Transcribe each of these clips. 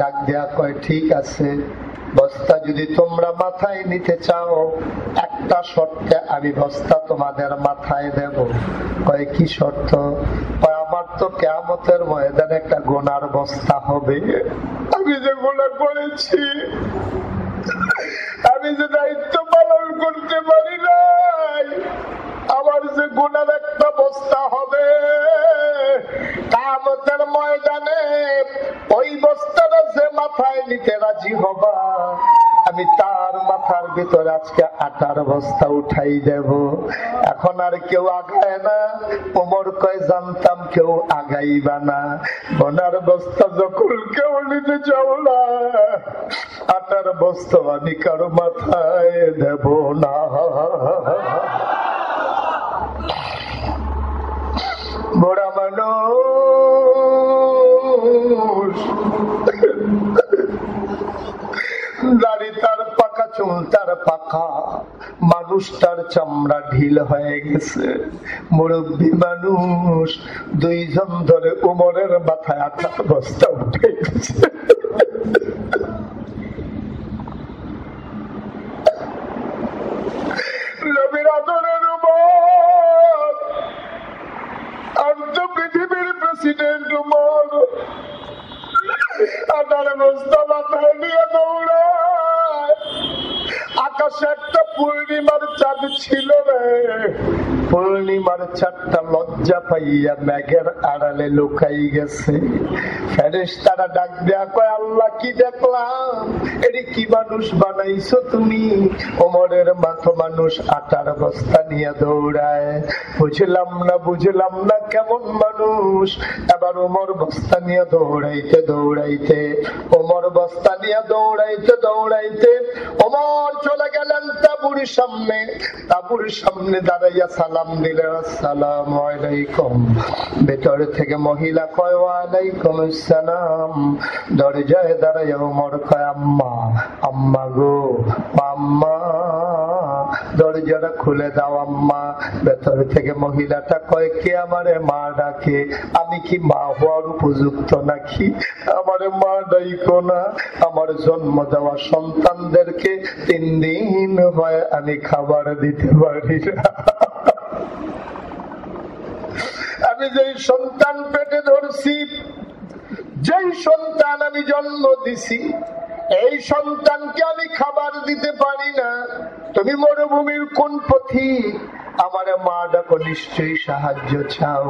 ডাক দেয়া কয় ঠিক আছে, বস্তা যদি তোমরা মাথায় নিতে চাও একটা শর্তে আমি বস্তা তোমাদের মাথায় দেব। কয় কি শর্ত? কয় আমার তো কিয়ামতের ময়দানে একটা গোনার বস্তা হবে, আমি যে গোনা করেছি, আমি যে দায়িত্ব পালন করতে পারি নাই, আমার যে গোনার একটা বস্তা হবে, কিয়ামতের ময়দানে ওই বস্তাটা যে মাথায় নিতে রাজি হবা আমি তার মাথার ভিতরে আজকে আটার বস্তা উঠাই দেব। এখন আর কেউ আগায় না। ওমর কয় জানতাম কেউ আগাইবা না, গোনার বস্তা যখন কেউ নিতে চাও না আটার বস্তা আমি কারো মাথায় দেব না। বড়া মানুষ দাড়ি তার পাকা, চুল তার পাকা, মানুষটার চামড়া ঢিল হয়ে গেছে, মুরব্বী মানুষ, দুইজন ধরে উমরের মাথায় আটার বস্তা উঠে গেছে। নবীর আদরের উমর, আন্ত পৃথিবীর প্রেসিডেন্ট উমর আটার বস্তা মাথায় নিয়ে দৌড়ায়। আকাশে একটা পূর্ণিমার চাঁদ ছিল রে, পূর্ণিমার চাঁদটা লজ্জা পাইয়া মেঘের আড়ালে লুকাই গেছে। ফেরেশতারা ডাক দেয়া কয় আল্লাহ কি দেখলাম, এটি কি মানুষ বানাইছো তুমি? ওমরের মতো মানুষ আটার বস্তা নিয়ে দৌড়ায়। বুঝলাম না কেমন মানুষ। এবার ওমর বস্তা নিয়ে দৌড়াইতে ওমর চলে গেলেন তাবুর সামনে দাঁড়াইয়া সালাম দিলেন, আসসালামু আলাইকুম। ভেতর থেকে মহিলা কয় ওয়া আলাইকুম আসসালাম। দরজায় দাঁড়াইয়া ওমর কয় আম্মা গো, আম্মা দরজাটা খুলে দাও আম্মা। ভেতর থেকে মহিলাটা কয় কে আমারে মা ডাকে, আমি কি মা হওয়ার উপযুক্ত নাকি? আমারে মা ডাইকো না, আমার জন্ম দেওয়া সন্তানদেরকে 3 দিন হয় আমি খাবার দিতে পারি না। আমি যেই সন্তান পেটে ধরছি, যেই সন্তান আমি জন্ম দিছি, এই সন্তানকে আমি খাবার দিতে পারি না। তুমি মরুভূমির কোন পথিক? আমার মা ডাকো, নিশ্চয়ই সাহায্য চাও।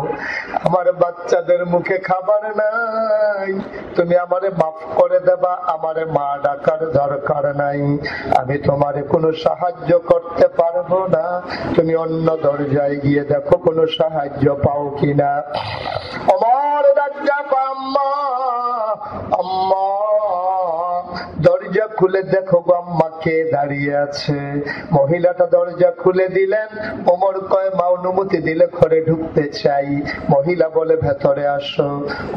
আমার বাচ্চাদের মুখে খাবার নাই, তুমি আমারে মাফ করে দেবা, আমারে মা ডাকার দরকার নাই, আমি তোমারে কোনো সাহায্য করতে পারবো না, তুমি অন্য দরজায় গিয়ে দেখো কোনো সাহায্য পাও কিনা। আমার ডাক্তার আম্মা আম্মা দরজা খুলে দেখো আম্মা কে দাঁড়িয়ে আছে। মহিলাটা দরজা খুলে দিলেন। ওমর কয় মা অনুমতি দিলে ঘরে ঢুকতে চাই। মহিলা বলে ভেতরে আসো।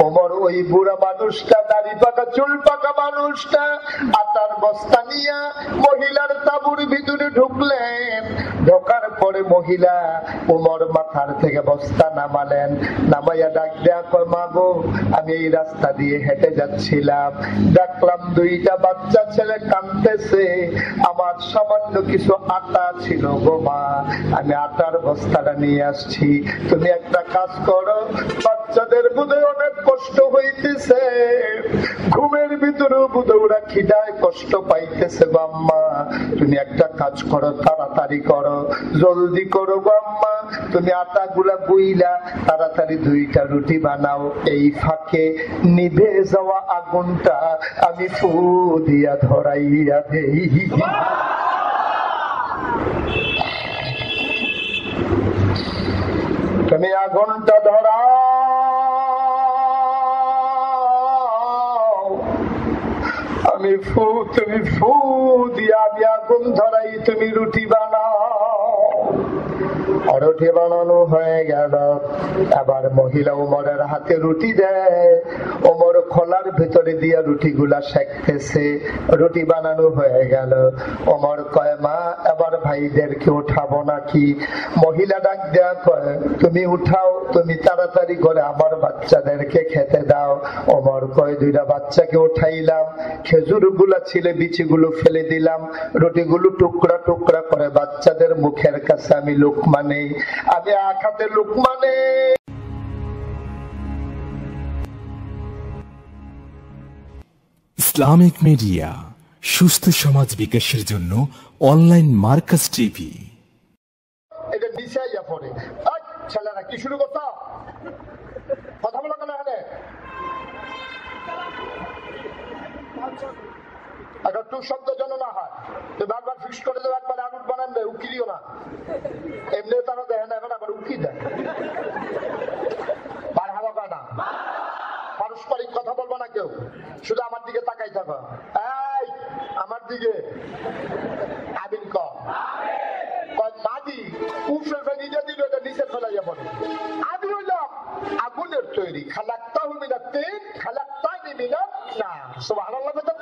ওমর ওই বুড়া মানুষটা, দাড়ি পাকা, চুল পাকা মানুষটা আটার বস্তা নিয়ে মহিলার তাঁবুর ভিতরে ঢুকলেন। ঢোকার পরে মহিলা ওমর মাথার থেকে বস্তা নামালেন। নামাইয়া ডাক দেয়া কয় মা গো, আমি এই রাস্তা দিয়ে হেঁটে যাচ্ছিলাম, দেখলাম দুইটা বাচ্চা ছেলে কাঁদতেছে, আমার সামান্য কিছু আটা ছিল গো মা, আমি আটার বস্তাটা নিয়ে আসছি, তুমি একটা কাজ করো, বাচ্চাদের বুঝে অনেক কষ্ট হইতেছে, ঘুমের ভিতরেও বুঝে ওরা খিদায় কষ্ট পাইতেছে গো আম্মা, তুমি একটা কাজ করো, তাড়াতাড়ি করো, জলদি করো গো আম্মা, তুমি আটা গুলা গুইলা তাড়াতাড়ি 2টা রুটি বানাও, এই ফাঁকে নিভে যাওয়া আগুনটা আমি ফু দিয়া ধরাইয়া দেই। তুমি আগুনটা ধরাও, তুমি ফু দিয়া আমি আগুন ধরাই, তুমি রুটি বানাও। রুটি বানানো হয়ে গেল। আবার মহিলা ওমরের হাতে রুটি দেয়, ওমর খোলার ভিতরে দিয়ে রুটি গুলা সেঁকতেছে, রুটি বানানো হয়ে গেল। ওমর কয়, মা এবার ভাইদেরকে উঠাবো নাকি? মহিলা ডাক দেয়া কয়, তুমি উঠাও, তুমি তাড়াতাড়ি করে আমার বাচ্চাদেরকে খেতে দাও। ওমর কয়, দুইটা বাচ্চাকে উঠাইলাম, খেজুর গুলা ছিলে বিচি গুলো ফেলে দিলাম, রুটি গুলো টুকরা টুকরা করে বাচ্চাদের মুখের কাছে আমি লুকমা নেই, আমি আখাতে লুকমা নেই। ইসলামিক মিডিয়া, সুস্থ সমাজ বিকাশের জন্য অনলাইন মার্কাস টিভি। এটা নিশাইয়া পড়ে আজ ছেলেরা কি শুরু করতে কথা বলা কেন? এখানে একটা টু শব্দ যেন না হয়, তো বারবার ফিক্স করে দেবো, একবার আগুন বানান দেয়, উকিলিও না এমনি তারা দেয় না, এখন আবার উকি দেয়। বার হাওয়া পায় না, পারস্পরিক কথা বলবো না, কেউ শুধু আমার দিকে তাকাই থাকো, এই আমার দিকে আবিন কম মাদি উফে ফেলি যে দিল এটা নিচে ফেলাইয়া পড়ে। আমি হইলাম আগুনের তৈরি, খালাক্তা হুমিনা তেল খালাক্তাই নিলাম না, সুবহানাল্লাহ। বেটা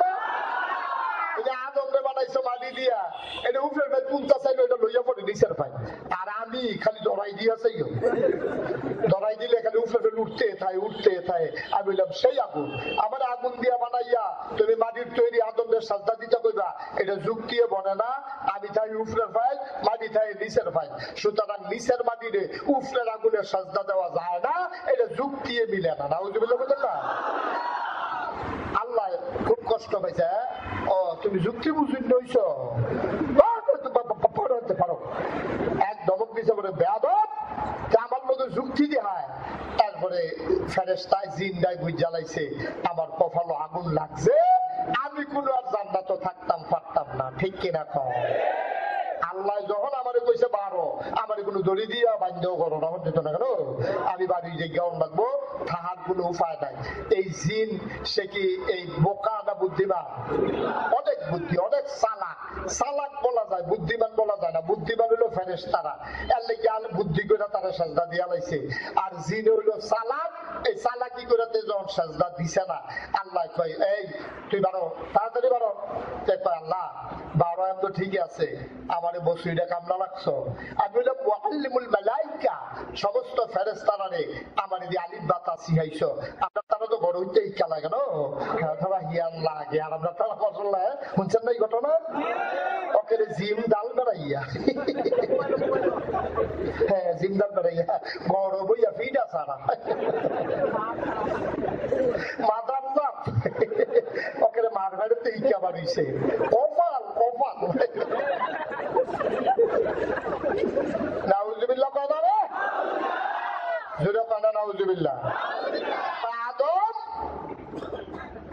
এটা আদমরে বানাইছো মাদি দিয়া, এটা উফে ফেল কুনতা চাইলো এটা লইয়া পড়ে নিচের পাই, আর আমি খালি দড়াই দিয়েছি, দড়াই দিলে খালি উফে ফেল উঠতে থাকে উঠতে থাকে। আমি হইলাম সেই আগুন, আমার আগুন দিয়া বানাইয়া তুমি মাটির তৈরি আদমদের সাজদা দিতে কইবা, এটা যুক্তিয়ে বনে না। আমি চাই উফরের ফাইল, মাটি চাই নিচের ফাইল, সুতরাং নিচের মাটিরে উফরের আগুনের সাজদা দেওয়া যায় না, এটা যুক্তিয়ে মিলে না। নাউজুবিল্লাহ বলেন না, আল্লাহ খুব কষ্ট পাইছে। ও তুমি যুক্তি বুঝুন নইছ, পড়তে পারো এক দমক দিছে বলে বেয়াদব, আমার মতো যুক্তি দিয়ে হয়। তারপরে ফেরেশতায় জিন্দায় বুঝ জ্বালাইছে, আমার কপালে আগুন লাগছে, আমি কোনো আর জান্নাতে থাকতাম পারতাম না, ঠিক কিনা কম? আল্লাহ যখন আমারে কইছে বারো, আমার কোনো দড়ি দিয়া বান্ধব করো না, হতে না কেন আমি বাড়ি যে গাউন রাখবো, তাহার কোনো উপায় নাই। এই জিন সে কি এই বোকা না বুদ্ধিমান? অনেক বুদ্ধি, অনেক চালাক, চালাক বলা যায়, বুদ্ধিমান বলা যায় না। বুদ্ধিমান হলো ফেরেশতারা, এর লেগে আল বুদ্ধি করে তারা সাজদা দিয়া লাইছে, আর জিন হইলো চালাক, এই চালাকি করে যখন সাজদা দিছে না, আল্লাহ কয় এই তুই বারো, তাড়াতাড়ি বারো। কয় আল্লাহ বারো এম তো ঠিকই আছে, আমার বসুইটা কামলা লাগছো। আমি বললাম মুআল্লিমুল মালায়েকা, সমস্ত ফেরেশতারা রে আমার যে আলিফ বা তা শিখাইছো, আপনার তারা তো বড় হইতে ইচ্ছা লাগে না, অথবা হিয়াল লাগে, আর আপনার তারা ফসল লাগে, শুনছেন না এই ঘটনা? ওকে জিম ডাল বেড়াইয়া, হ্যাঁ জিম ডাল বেড়াইয়া বড় বইয়া ফিটা সারা মাদার চাপ, ওকে মার বেড়াতে ইচ্ছা বাড়িছে, কপাল কপাল। নাউজুবিল্লাহ কয় না রে, জোরে কয় না নাউজুবিল্লাহ। আদম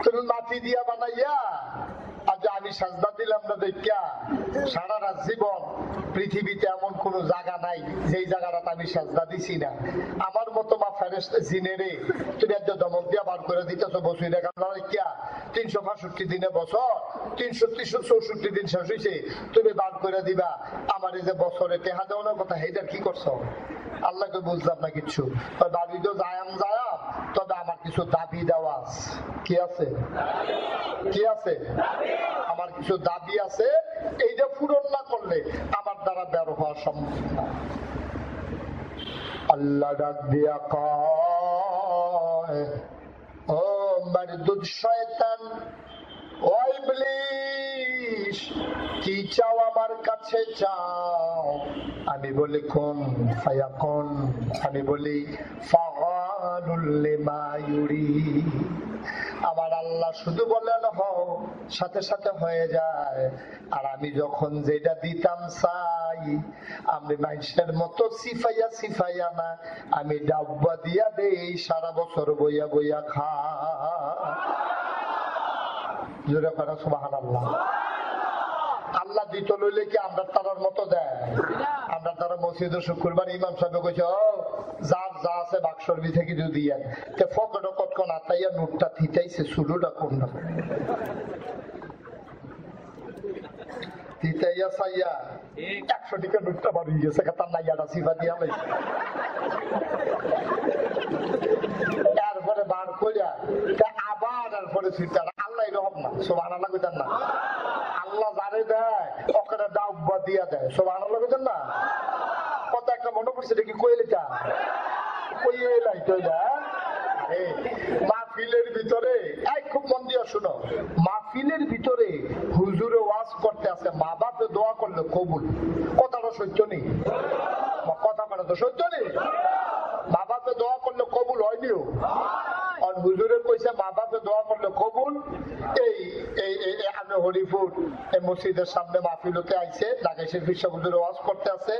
তুমি মাটি দিয়া বানাইয়া, আজ আমি সাজদা দিলাম না দেখিয়া সারা রাত জীবন পৃথিবীতে এমন কোন জায়গা নাই যেই জায়গাটা আমি সাজদা দিছি না। আমার মতো মা ফেরেশতা জিনেরে তুমি একটা দমক দিয়া বার করে দিতেছো, বসুই রেখা দেখিয়া ৩৬৫ দিনে বছর ৩৬৪ দিন শেষ হয়েছে, তুমি বার করে দিবা। আমার এই যে বছরে টেহা দেওয়ানোর কথা, হেটার কি করছো? আল্লাহকে বুঝলাম না কিচ্ছু। দাবি তো যায়াম যায়াম, তবে আমার কিছু দাবি দেওয়া আছে। কি আছে? কি আছে? আমার কিছু দাবি আছে, এই যে পূরণ না করলে আমার দ্বারা বের হওয়া সম্ভব না। আল্লাহ ডাক দিয়া কয়, ও মারদুদ শয়তান, ও ইবলিস, কি চাও আমার কাছে চাও। আমি বলি কোন ফায়াকুন, আমি বলি ফাআলুল লিমা ইউরিদ। আমার আল্লাহ শুধু বলেন হও, সাথে সাথে হয়ে যায়। আর আমি যখন যেটা দিতাম চাই, আমি মানুষের মতো সিফাইয়া সিফাইয়া না, আমি ডাব্বা দিয়া দেই, সারা বছর বইয়া বইয়া খা। জোরে করা সুবহানাল্লাহ। আল্লাহ দিত লইলে কি আমরা তারার মতো দেয়? আমরা তারা মসজিদে শুক্রবার ইমাম সাহেব কইছে, ও যার যা আছে বাক্সর ভিতরে কিছু দিয়েন, তে ফকট কতক্ষণ আতাইয়া নোটটা থিতাইছে, সুডোটা কোনটা থিতাইয়া সাইয়া এক Shodikan minta baru dia sekatan naya nasihat dia lagi. Yang pada bahan kuliah, ke abad yang pada cerita Allah itu apa? Subhanallah kita na. Allah zari dah, okra dah ubah dia dah. Subhanallah kita na. Kota kita mana pun sedikit koyel jah, koyel lah itu jah. মাহফিলের ভিতরে এই খুব মন দিয়ে শুনো মাহফিলের ভিতরে হুজুরে ওয়াজ করতে আসে মা বাপে দোয়া করলে কবুল কথাটা সত্য নেই কথা মানে তো সত্য নেই মা বাপে দোয়া করলে কবুল হয়নিও আর হুজুরের কইছে মা বাপে দোয়া করলে কবুল এই এই এই আমি হরিপুর এই মসজিদের সামনে মাহফিলতে আইছে নাগেশের ফিরশা হুজুরে ওয়াজ করতে আসে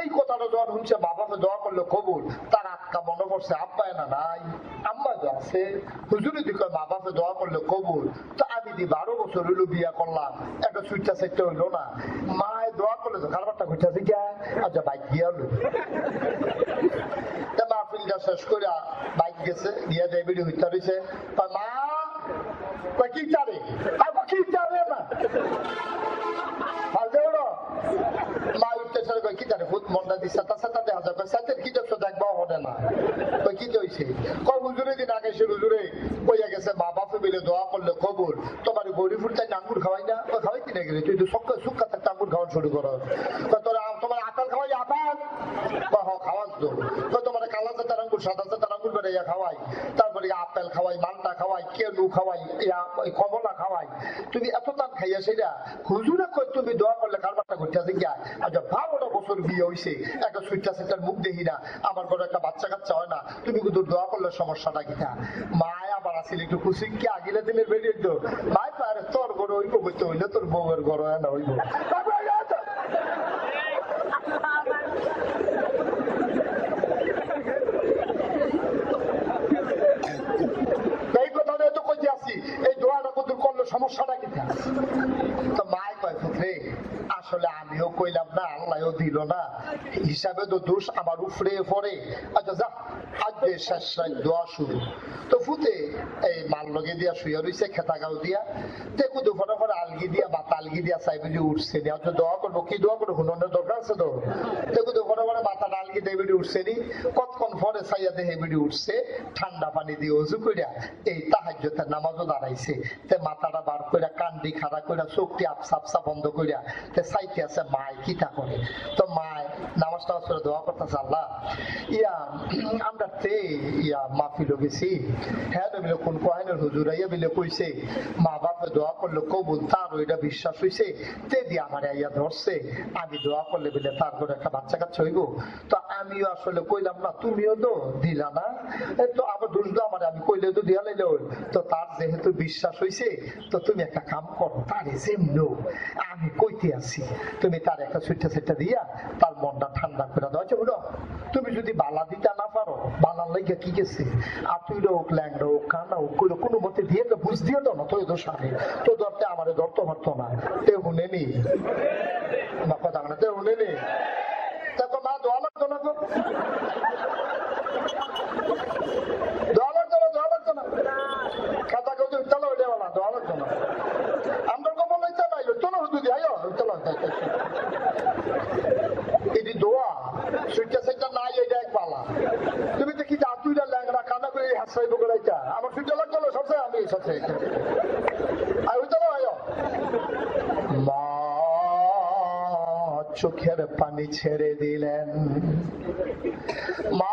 এই কথাটা যখন শুনছে মা বাপে দোয়া করলে কবুল তার আত্মা মনে করছে আব্বায় না নাই আম্মা যা আছে হুজুরে দিকে মা বাপে দোয়া করলে কবুল তো আমি দি 12 বছর হলো বিয়া করলাম একটা সুইটা সেটটা হলো না মায় দোয়া করলে তো খারাপটা ঘুরতেছে কি আচ্ছা ভাই গিয়া হলো তা মাহফিলটা শেষ করে বাইক গেছে গিয়া দেবী হইতাছে তা মা ককি তারে আর ককি তারে না হাজারো মা উঠতেছে ককি তারে খুব মনটা দিছে তা সাথে হাজার সাথে কি দেখছ দেখবা হবে না ককি হইছে কয় হুজুরে দিন আগে সে হুজুরে কইয়া গেছে মা বাপে মিলে দোয়া করলে কবুল তোমার গরিব ফুলটাই আঙ্গুর খাওয়াই না ও খাওয়াই কি না গেলে তুই তো সক্কা সুক্কা তা আঙ্গুর খাওয়া শুরু কর কয় তোর তোমার আকাল খাওয়াই আকাল বা হ খাওয়াস তো কয় তোমার কালা জাতা আঙ্গুর সাদা জাতা আঙ্গুর বেরিয়া খাওয়াই তারপরে আপেল খাওয়াই মালটা খাওয়াই কেলু খাওয়াই কমলা খাওয়াই তুমি এত টান খাইয়া সেটা হুজুরে কই তুমি দোয়া করলে কারবারটা ঘুরতে আসে গিয়া আচ্ছা 12 বছর বিয়ে হইছে একটা সুইটা সেটার মুখ দেখি না আমার ঘরে একটা বাচ্চা কাচ্চা হয় না তুমি কিন্তু দোয়া করলে সমস্যাটা কিনা মায় আবার আসিল একটু খুশি কি আগিলা দিনের বেরিয়ে তো মায় পারে তোর ঘরে ওই করতে হইলে তোর বউয়ের ঘরে হয় না হইব সমস্যাটা কিনা তো মায় কয় পুত্রে আসলে আমিও কইলাম না আল্লাহও দিল না হিসাবে তো দোষ আমার উপরে পড়ে আচ্ছা যা আজকে শেষ রাত দোয়া শুরু তো ফুতে এই মাল লগে দিয়া শুয়ে রইছে খেতা গাও দিয়া দেখো দুপুরে পরে আলগি দিয়া বা তালগি দিয়া সাইবে যে উঠছে নি আচ্ছা দোয়া করবো কি দোয়া করবো হুননের দরকার আছে তো দেখো দুপুরে পরে মাথা ডালগি দিয়ে বেড়ে উঠছে নি কতক্ষণ পরে সাইয়া দেহে বেড়ে উঠছে ঠান্ডা পানি দিয়ে উজু করিয়া এই তাহাজ্জুদের নামাজও দাঁড়াইছে তে মাথাটা বার কইরা কান্দি খাড়া কইরা চোখটি আপসা আপসা বন্ধ করিয়া তে সাইতে আছে মায় কিতা করে তো মায় নামাজ টামাজ করে দোয়া করতেছে আল্লাহ ইয়া আমরা তে ইয়া মাহফিলে গেছি হ্যাঁ নবীলে কোন কোহাইনের হুজুর আইয়া বিলে কইছে মা বাপে দোয়া করলে কবুল তার ওইটা বিশ্বাস হইছে তে দিয়ে আমার আইয়া ধরছে আমি দোয়া করলে বিলে তার করে একটা বাচ্চা কাচ্চা হইব তো আমিও আসলে কইলাম না তুমিও তো দিলা না তো আবার দোষ দাও আমার আমি কইলে তো দিয়া লাইলে তো তার যেহেতু বিশ্বাস হইছে তো তুমি একটা কাম করো তারে যেমন আমি কইতে আছি তুমি তার একটা সুইটা সেটা দিয়া তার মনটা ঠান্ডা করে দাও যে বুড়ো তুমি যদি বালা দিতে না পারো বালার লাইগা কি গেছে আর তুই হোক ল্যাংরা হোক কানা হোক কোনো মতে দিয়ে তো বুঝ দিয়ে দাও না তো দোষ আমি তো ধরতে আমার ধরতে পারতো না তে হুনে নি বা কথা মানে তে হুনে নি তা তো মা দোয়া লাগতো না তো দোয়া লাগতো না দোয়া লাগতো না খাতা কেউ তাহলে ওইটা বলা দোয়া লাগতো না আমরা কখন ওইটা পাইলো চলো যদি আয়ো চলো এটি দোয়া সুইটা সেটা নাই এটা এক পালা তুমি দেখি যে আতুইটা ল্যাংরা কানা করে হাসাইব গোলাইটা আমার সুইটা লাগতো না সবচেয়ে আমি সবচেয়ে আর ওইটা আয়ো মা চোখের পানি ছেড়ে দিলেন মা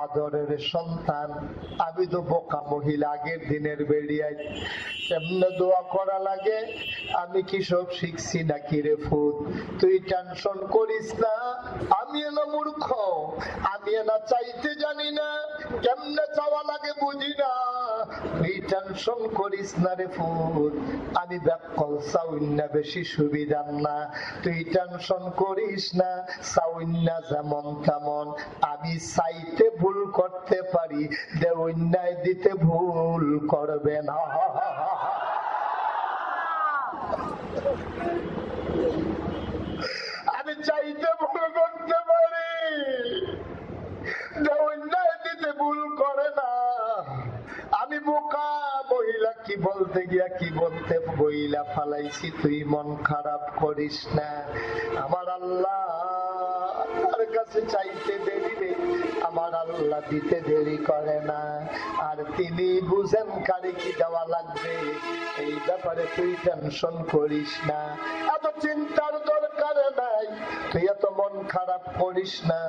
আদরের সন্তান আমি তো বোকা মহিলা আগের দিনের বেড়িয়ায় কেমনে দোয়া করা লাগে আমি কি সব শিখছি নাকি রে ফুট তুই টেনশন করিস না আমি এলা মূর্খ আমি এলা চাইতে জানি না কেমনে চাওয়া লাগে বুঝি না তুই টেনশন করিস না রে ফুট আমি ব্যাকল সাউন্না বেশি সুবিধার না তুই টেনশন করিস না সাউন্না যেমন তেমন আমি চাইতে ভুল করতে পারি অন্যায় দিতে ভুল করবে না আমি চাইতে ভুল করতে পারি অন্যায় দিতে ভুল করে না বলতে গিয়া কি বলতে বইলা ফালাইছি, তুই মন খারাপ করিস না, আমার আল্লাহ তার কাছে চাইতে দেরি রে, আমার আল্লাহ দিতে দেরি করে না, আর তিনি বুঝেন কারে কি দেওয়া লাগবে, এই ব্যাপারে তুই টেনশন করিস না, এত চিন্তার দরকার নাই, তুই এত মন খারাপ করিস না।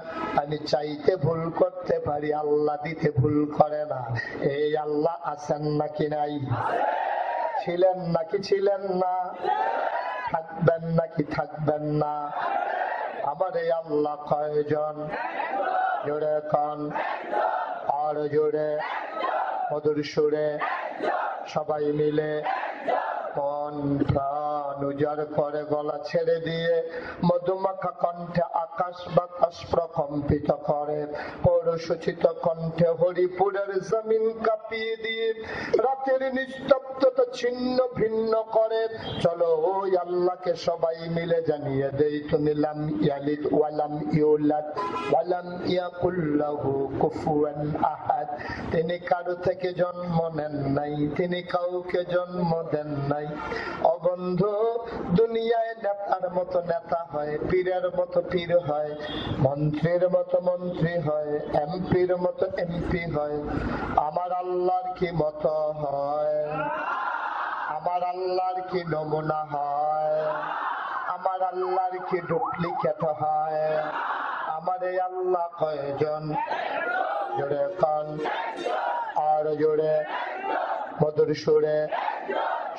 আমি চাইতে ভুল করতে পারি, আল্লাহ দিতে ভুল করে না। এই আল্লাহ আছেন নাকি নাই, ছিলেন নাকি ছিলেন না, থাকবেন নাকি থাকবেন না। আমার এই আল্লাহ কয়জন, জোরে কান আর জোরে মধুর সুরে সবাই মিলে মন প্রাণ উজাড় করে গলা ছেড়ে দিয়ে মধুমাখা কণ্ঠে আকাশ বাতাস প্রকম্পিত করে, পৌরসূচিত কণ্ঠে হরিপুরের জমিন কাঁপিয়ে দিয়ে রাতের নিস্তব্ধতা ছিন্ন ভিন্ন করে। চলো ওই আল্লাহকে সবাই মিলে জানিয়ে দেই, তুমি লাম ইয়ালিদ ওয়া লাম ইউলাদ ওয়া লাম ইয়াকুল লাহু কুফুয়ান আহাদ। তিনি কারো থেকে জন্ম নেন নাই, তিনি কাউকে জন্ম দেন নাই। অবন্ধু দুনিয়ায় নেতার মতো নেতা হয়, পীরের মতো পীর হয়, মন্ত্রীর মতো মন্ত্রী হয়, এমপির মতো এমপি হয়, আমার আল্লাহর কি মত হয়, আমার আল্লাহর কি নমুনা হয়, আমার আল্লাহর কি ডুপ্লিকেট হয়। আমার এই আল্লাহ কয়জন, জোরে কান আর জোরে মধুর সুরে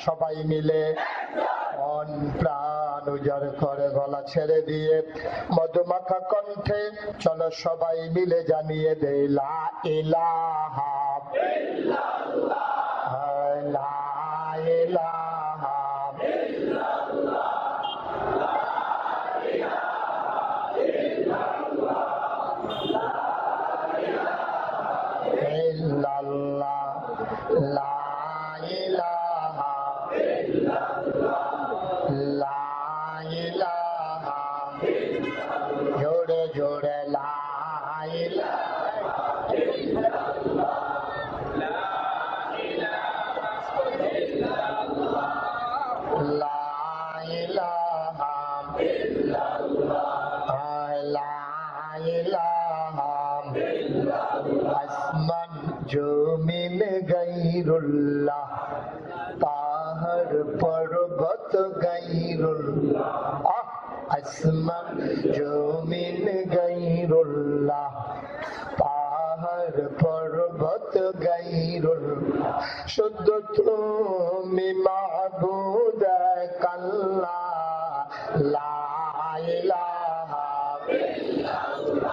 সবাই মিলে মন প্রাণ উজাড় করে গলা ছেড়ে দিয়ে মধুমাখা কণ্ঠে চলো সবাই মিলে জানিয়ে দে, লা ইলাহা ইল্লাল্লাহ, লা ইলাহা ইল্লাল্লাহ, লা ইলাহা ইল্লাল্লাহ, লা ইলাহা ইল্লাল্লাহ, লা ইলাহা গাইরুল্লাহ, পাহাড় পর্বত গাইরুল্লাহ, আসমান জমিন গাইরুল্লাহ, পাহাড় পর্বত গাইরুল্লাহ, শুধু তুমি মাবুদ এক আল্লাহ, লা ইলাহা ইল্লাল্লাহ।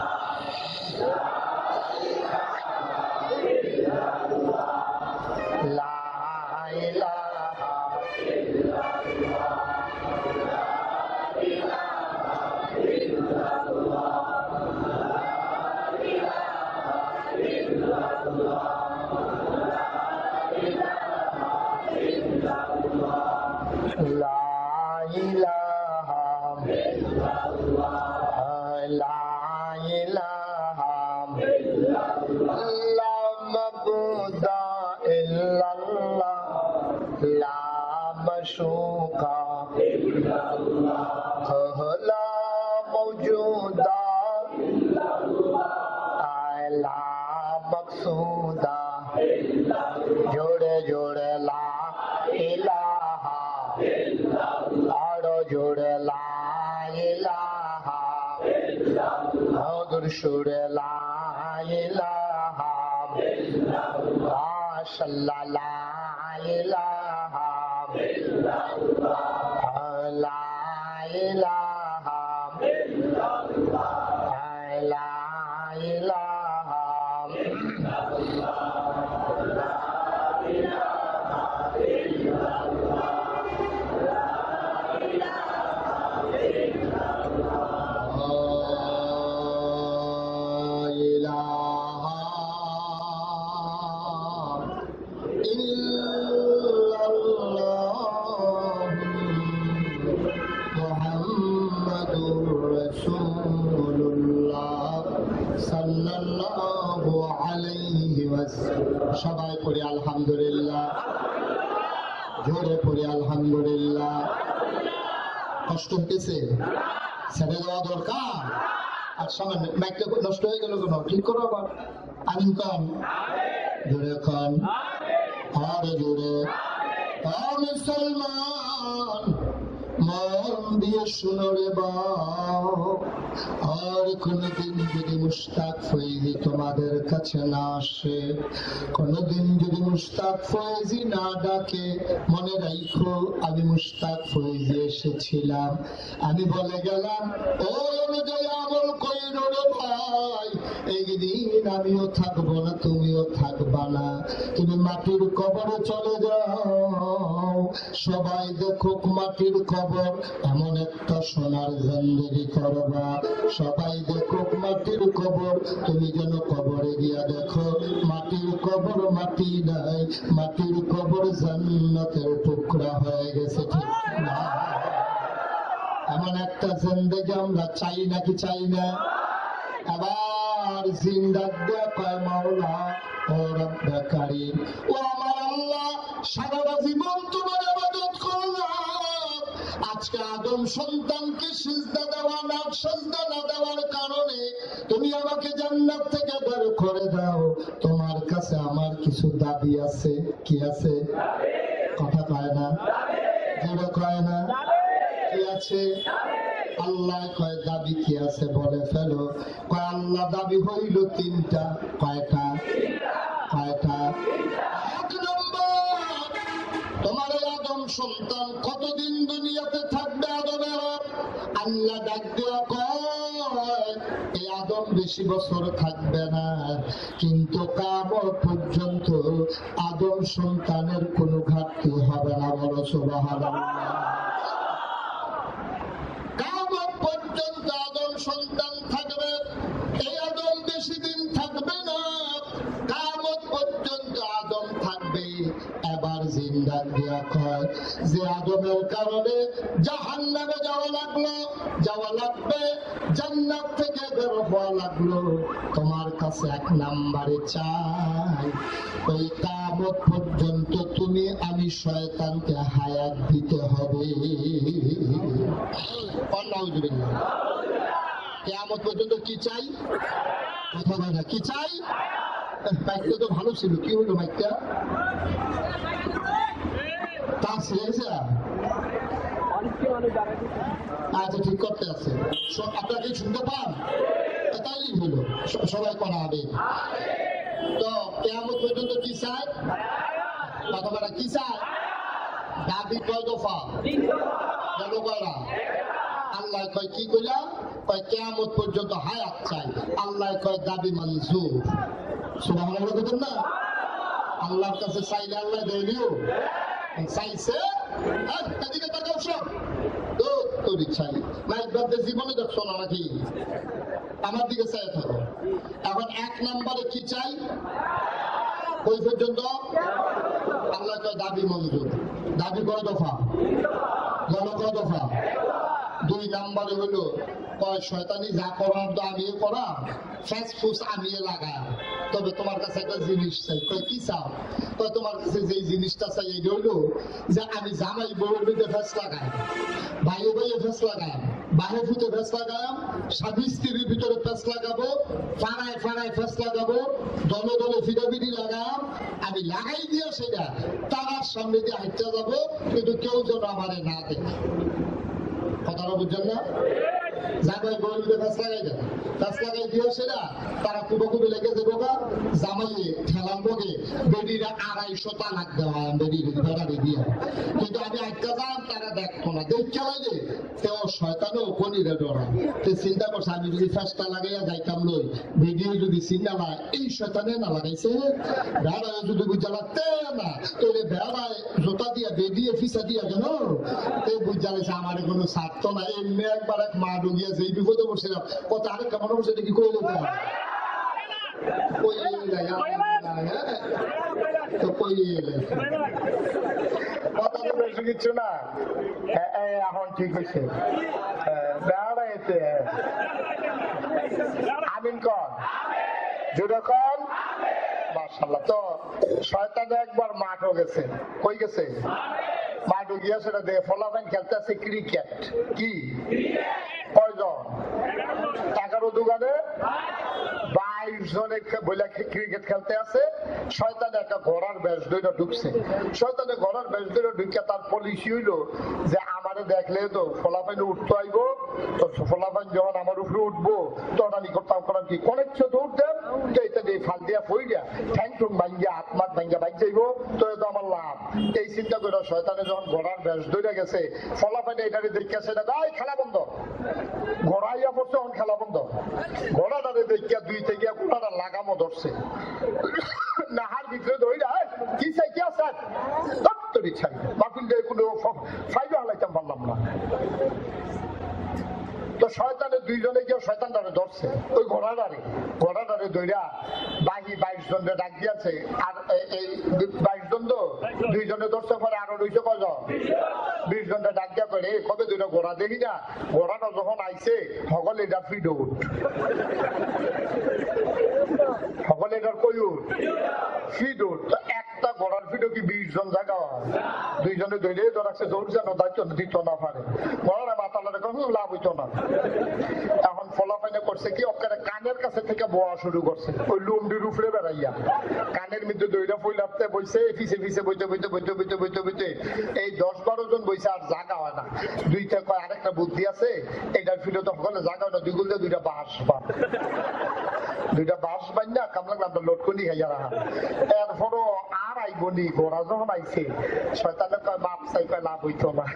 সবাই পড়ে আলহামদুলিল্লাহ। জোরে পড়ে আলহামদুলিল্লাহ। কষ্ট হইতেছে, ছেড়ে দেওয়া দরকার। আর সামনে মাইকটা নষ্ট হয়ে গেল কেন, ঠিক করো আবার। আমিন কন, জোরে কন, আরে জোরে। মুসলমান মন দিয়ে শুনো রে বাও, আর কোনদিন যদি মুশতাক ফয়েজি তোমাদের কাছে না আসে, কোনদিন যদি মুশতাক ফয়েজি না ডাকে, মনে রাখো আমি মুশতাক ফয়েজি এসেছিলাম। আমি বলে গেলাম ও অনুযায়ী আমল কইরো রে ভাই, একদিন আমিও থাকবো না, তুমিও থাকবা না। তুমি মাটির কবরে চলে যাও, সবাই দেখুক মাটির কবর, এমন একটা সোনার জিন্দেগি করবা। সবাই দেখুক মাটির কবর, তুমি যেন কবরে গিয়া দেখো মাটির কবর মাটি নাই, মাটির কবর জান্নাতের টুকরা হয়ে গেছে। ঠিক না? এমন একটা জিন্দেগি আমরা চাই নাকি চাই না? আবার জিন্দাত দেয়া কয় মাওলা ও রব্বে কারীম, ও আমার আল্লাহ সারা জীবন তোমার ইবাদত করলাম। আজকে আদম সন্তানকে সিজদা দেওয়া না, সিজদা না দেওয়ার কারণে তুমি আমাকে জান্নাত থেকে বের করে দাও। তোমার কাছে আমার কিছু দাবি আছে। কি আছে? কথা কয় না, কথা কয় না, কি আছে? আল্লাহ কয় দাবি কি আছে বলে ফেলো। কয় আল্লাহ দাবি হইল তিনটা। কয়টা? কয়টা? এক নম্বর, তোমার আদম সন্তান কতদিন দুনিয়াতে থাকবে? আদমের আল্লাহ ডাক দেয়া কয় এই আদম বেশি বছর থাকবে না, কিন্তু কিয়ামত পর্যন্ত আদম সন্তানের কোনো ঘাটতি হবে না। বলো সুবহানাল্লাহ। সন্তান থাকবে, এই আদম বেশি দিন থাকবে না, কিয়ামত পর্যন্ত আদম থাকবে। এবার জিন্দাত দেয়া কয় যে আদমের কারণে জাহান্নামে যাওয়া লাগলো, যাওয়া লাগবে, জান্নাত থেকে বের হওয়া লাগলো, তোমার কাছে এক নম্বরে চাই ওই কিয়ামত পর্যন্ত তুমি আমি শয়তানকে হায়াত দিতে হবে। কিয়ামত পর্যন্ত কি চাই? কথা বলে না, কি চাই? মাইকটা তো ভালো ছিল, কি হলো মাইকটা? তা ছেড়েছে। আচ্ছা ঠিক করতে আছে, আপনাকে শুনতে পান তাই হলো। সবাই করা হবে তো। কিয়ামত পর্যন্ত কি চাই? কথা বলে না, কি চাই? দাবি কয় দফা? কেন কয়রা? আল্লাহ কয় কি কইলা? কয় কিয়ামত পর্যন্ত হায়াত চাই। আল্লাহ কয় দাবি মঞ্জুর। সুবহানাল্লাহ। বলেন না, আল্লাহর কাছে চাইলে আল্লাহ দেয় দিও। চাইছে আর এদিকে তাকাও, সব তো তোরই চাই। মাইক বাদে জীবনে দেখছো না নাকি? আমার দিকে চাই থাকো। এখন এক নম্বরে কি চাই? ওই পর্যন্ত আল্লাহ কয় দাবি মঞ্জুর। দাবি কয় দফা? গণ কয় দফা? দুই নম্বরে হলো কয় শয়তানি যা করার তো আমিও করা, ফ্যাস ফুস আমিও লাগা, তবে তোমার কাছে একটা জিনিস চাই। কয় কি চাও? কয় তোমার কাছে যেই জিনিসটা চাই এই হলো যে আমি জামাই বউয়ের ভিতরে ফ্যাস লাগাই, ভাইয়ে ভাইয়ে ফ্যাস লাগাই, বাহে ফুটে ফ্যাস লাগাম, স্বামী স্ত্রীর ভিতরে ফ্যাস লাগাবো, ফাড়ায় ফাড়ায় ফ্যাস লাগাবো, দলে দলে ফিরাবিড়ি লাগাম। আমি লাগাই দিও সেটা, তার সামনে দিয়ে হাঁটতে যাবো, কিন্তু কেউ যেন আমারে না দেখে। কথাটা বুঝছেন না? জামাই বউকে ফ্যাস লাগাই দেন, ফ্যাস লাগাই দিও সেটা, তারা কুবো কুবো লেগে দেবো না। জামাইয়ে ঠেলাম বগে বেডিরা 250 তালাক দেওয়া, বেডির বেড়ারে দিয়া, কিন্তু আমি একটা যান তারা দেখতো না, দেখতে হয় যে তেও শয়তানও কনিরে ডরা। তে চিন্তা করছে আমি যদি ফ্যাসটা লাগাইয়া যাইতাম লই, বেডিও যদি চিন্তা না এই শয়তানে না লাগাইছে, বেড়ায় যদি বুঝা লাগতে না, তাহলে বেড়ায় জোতা দিয়া বেডিয়ে ফিসা দিয়া কেন, তে বুঝা লাগছে আমার কোনো ছাড়তো না। এমনি একবার এক মা ডুগিয়া যেই বিপদে বসেছিলাম, কত আরেক কামড় বসে কি করে দেবো? কিচ্ছু না, এখন ঠিক হয়েছে। আমিন কন, জোরে কন। মাশাআল্লাহ। তো শয়তানে একবার মাঠও গেছে, কই গেছে? মাঠও গিয়ে সেটা দিয়ে ফলাফল খেলতেছে ক্রিকেট। কি কয়জন? টাকার দোকানে 22 জনে বলে ক্রিকেট খেলতে আছে। শয়তানে একটা ঘোড়ার বেশ ধরে ঢুকছে। শয়তানে ঘোড়ার বেশ ধরে ঢুকে তার পলিসি হইল যে আমারে দেখলে তো ফলাফল উঠতে আইব, তো ফলাফল যখন আমার উপরে উঠবো তখন আমি করতাম করার কি অনেক ছোট উঠতাম, তো এটা দিয়ে ফাল দিয়া ফই দিয়া ঠ্যাং ঠুং ভাঙ্গিয়া আত্মার ভাঙ্গা বাইক যাইব, তো এটা আমার লাভ। এই চিন্তা করে শয়তানে যখন ঘোড়ার বেশ ধরে গেছে ফলাফল এটাকে দেখিয়া সেটা গায়ে খেলা বন্ধ, ঘোড়াইয়া পড়ছে এখন খেলা বন্ধ। ঘোড়াটারে দেখিয়া দুই থেকে ঘোড়াটা লাগামো ধরছে, নাহার ভিতরে ধরে কি চাই কি আছে তরি চাই বাকুল দিয়ে কোনো ফাইজা হালাইতাম পারলাম না। তো শয়তানে দুইজনে গিয়ে শয়তান দাঁড়ে ধরছে ওই ঘোড়াটারে, ঘোড়াটারে ধরিয়া বাকি 22 জনকে ডাক দিয়েছে। আর এই 22 জন তো দুইজনে ধরছে, পরে আরো 220 জনকে ডাক দিয়া করে কবে দুইটা ঘোড়া দেখি না, ঘোড়াটা যখন আইছে সকল এটা ফিডউট, সকল এটার কইউট ফিডউট। তো একটা ঘোড়ার ফিডো কি 20 জন জায়গা দুইজনে ধরে ধরাচ্ছে দৌড়ছে না, দায়িত্ব দিত না পারে ঘোড়াটা মাতালাটা লাভ হইতো না। এখন ফলাফাইনে করছে কি অকারে কানের কাছে থেকে বোয়া শুরু করছে, ওই লুমডির উপরে বেড়াইয়া কানের মধ্যে দইরা ফইলাতে বইছে, পিছে পিছে বইতে বইতে বইতে বইতে বইতে বইতে এই 10-12 জন বইছে আর জাগা হয় না। দুইটা কয় আরেকটা বুদ্ধি আছে, এটার ফিরে তো সকলে জাগা হয় না, দুই গুলতে দুইটা বাঁশ পান, দুইটা বাঁশ পান না কামলা কামটা লটকনি খাইয়া রাখা। এরপরও আর আইবনি ঘোড়া যখন আইছে শয়তানে কয় বাপ চাই, কয় লাভ হইতো না।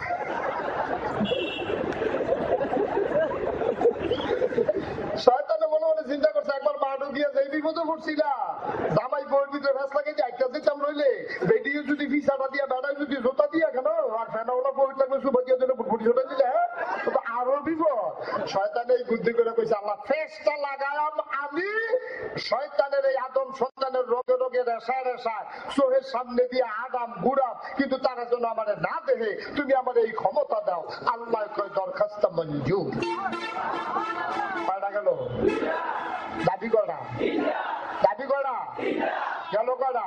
শয়তানে মনে মনে চিন্তা করছে একবার মাঠও গিয়ে যে বিপদে পড়ছিলাম, জামাই বউর ভিতরে ভেস লাগে যে একটা দিতাম রইলে বেডিও যদি ভিসাটা দিয়া বেড়ায় যদি জোতা দিয়া কেন আর ফেনাওলা বউ থাকবে শুভ দিয়ে জন্য ফুটফুটি জোটা দিলে আরো বিপদ। শয়তানে এই বুদ্ধি করে কইছে আল্লাহ ফেসটা লাগালাম আমি শয়তানের এই আদম সন্তানের রোগে রোগে রেশায় রেশায় চোখের সামনে দিয়ে আগাম ঘুরাম, কিন্তু তারা যেন আমার না দেখে তুমি আমার এই ক্ষমতা দাও। আল্লাহ কয় দরখাস্ত মঞ্জুর। গেল দাবি করা, দাবি করা গেল করা।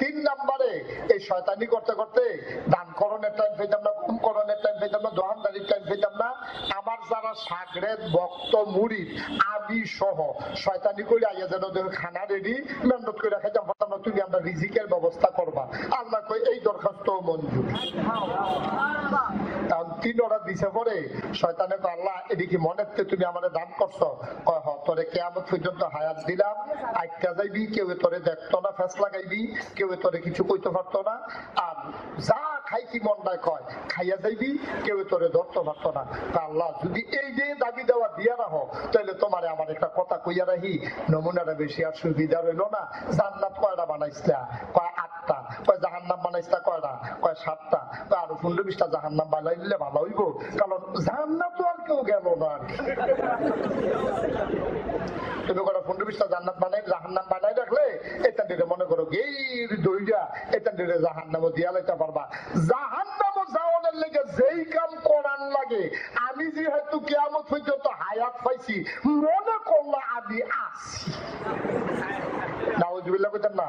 3 নম্বরে এই শয়তানি করতে করতে দান করণের টাইম পেতাম না, ঘুম করণের টাইম পেতাম না, দোকানদারির টাইম পেতাম না। আমার যারা সাগরের ভক্ত মুরিদ আমি সহ শয়তানি করে আইয়া যেন খানা রেডি মেহনত করে খাইতাম পারতাম না, তুমি আমরা রিজিকের ব্যবস্থা করবা। আল্লাহ কই এই দরখাস্ত মঞ্জুর। কারণ 3 অর্ডার দিছে, পরে শয়তানে কয় আল্লাহ এটি কি মনে হচ্ছে তুমি আমাদের দান করছো? কয় হরে কিয়ামত পর্যন্ত হায়াত দিলাম, আটকা যাইবি, কেউ তোরে দেখতো না, ফেস লাগাইবি, কেউ তোরে কিছু কইতে পারতো না, আর যা খাই কি মন নাই কয় খাইয়া যাইবি, কেউ তোরে ধরতে পারতো না। আল্লাহ যদি এই যে দাবি দেওয়া দিয়া রাখো তাহলে তোমারে আমার একটা কথা কইয়া রাখি, নমুনাটা বেশি আর সুবিধা রইল না। জান্নাত কয়টা বানাইছা? কয় 8টা। কয় জাহান্নাম বানাইছা কয়টা? কয় 7টা। কয় আরো 15-20টা জাহান্নাম বানাই দিলে ভালো হইব, কারণ জান্নাত তো আর কেউ গেল না। তুমি কটা 15-20টা জান্নাত বানাই জাহান্নাম বানাই রাখলে এটা দিলে মনে করো গের দইরা এটা দিলে জাহান্নামও দিয়া লাইতে পারবা। জাহান্নামও যাওয়ার লেগে যেই কাম করার লাগে আমি যেহেতু কিয়ামত পর্যন্ত হায়াত পাইছি মনে করলা আমি আছি। নাউজুবিল্লাহ কইতাম না,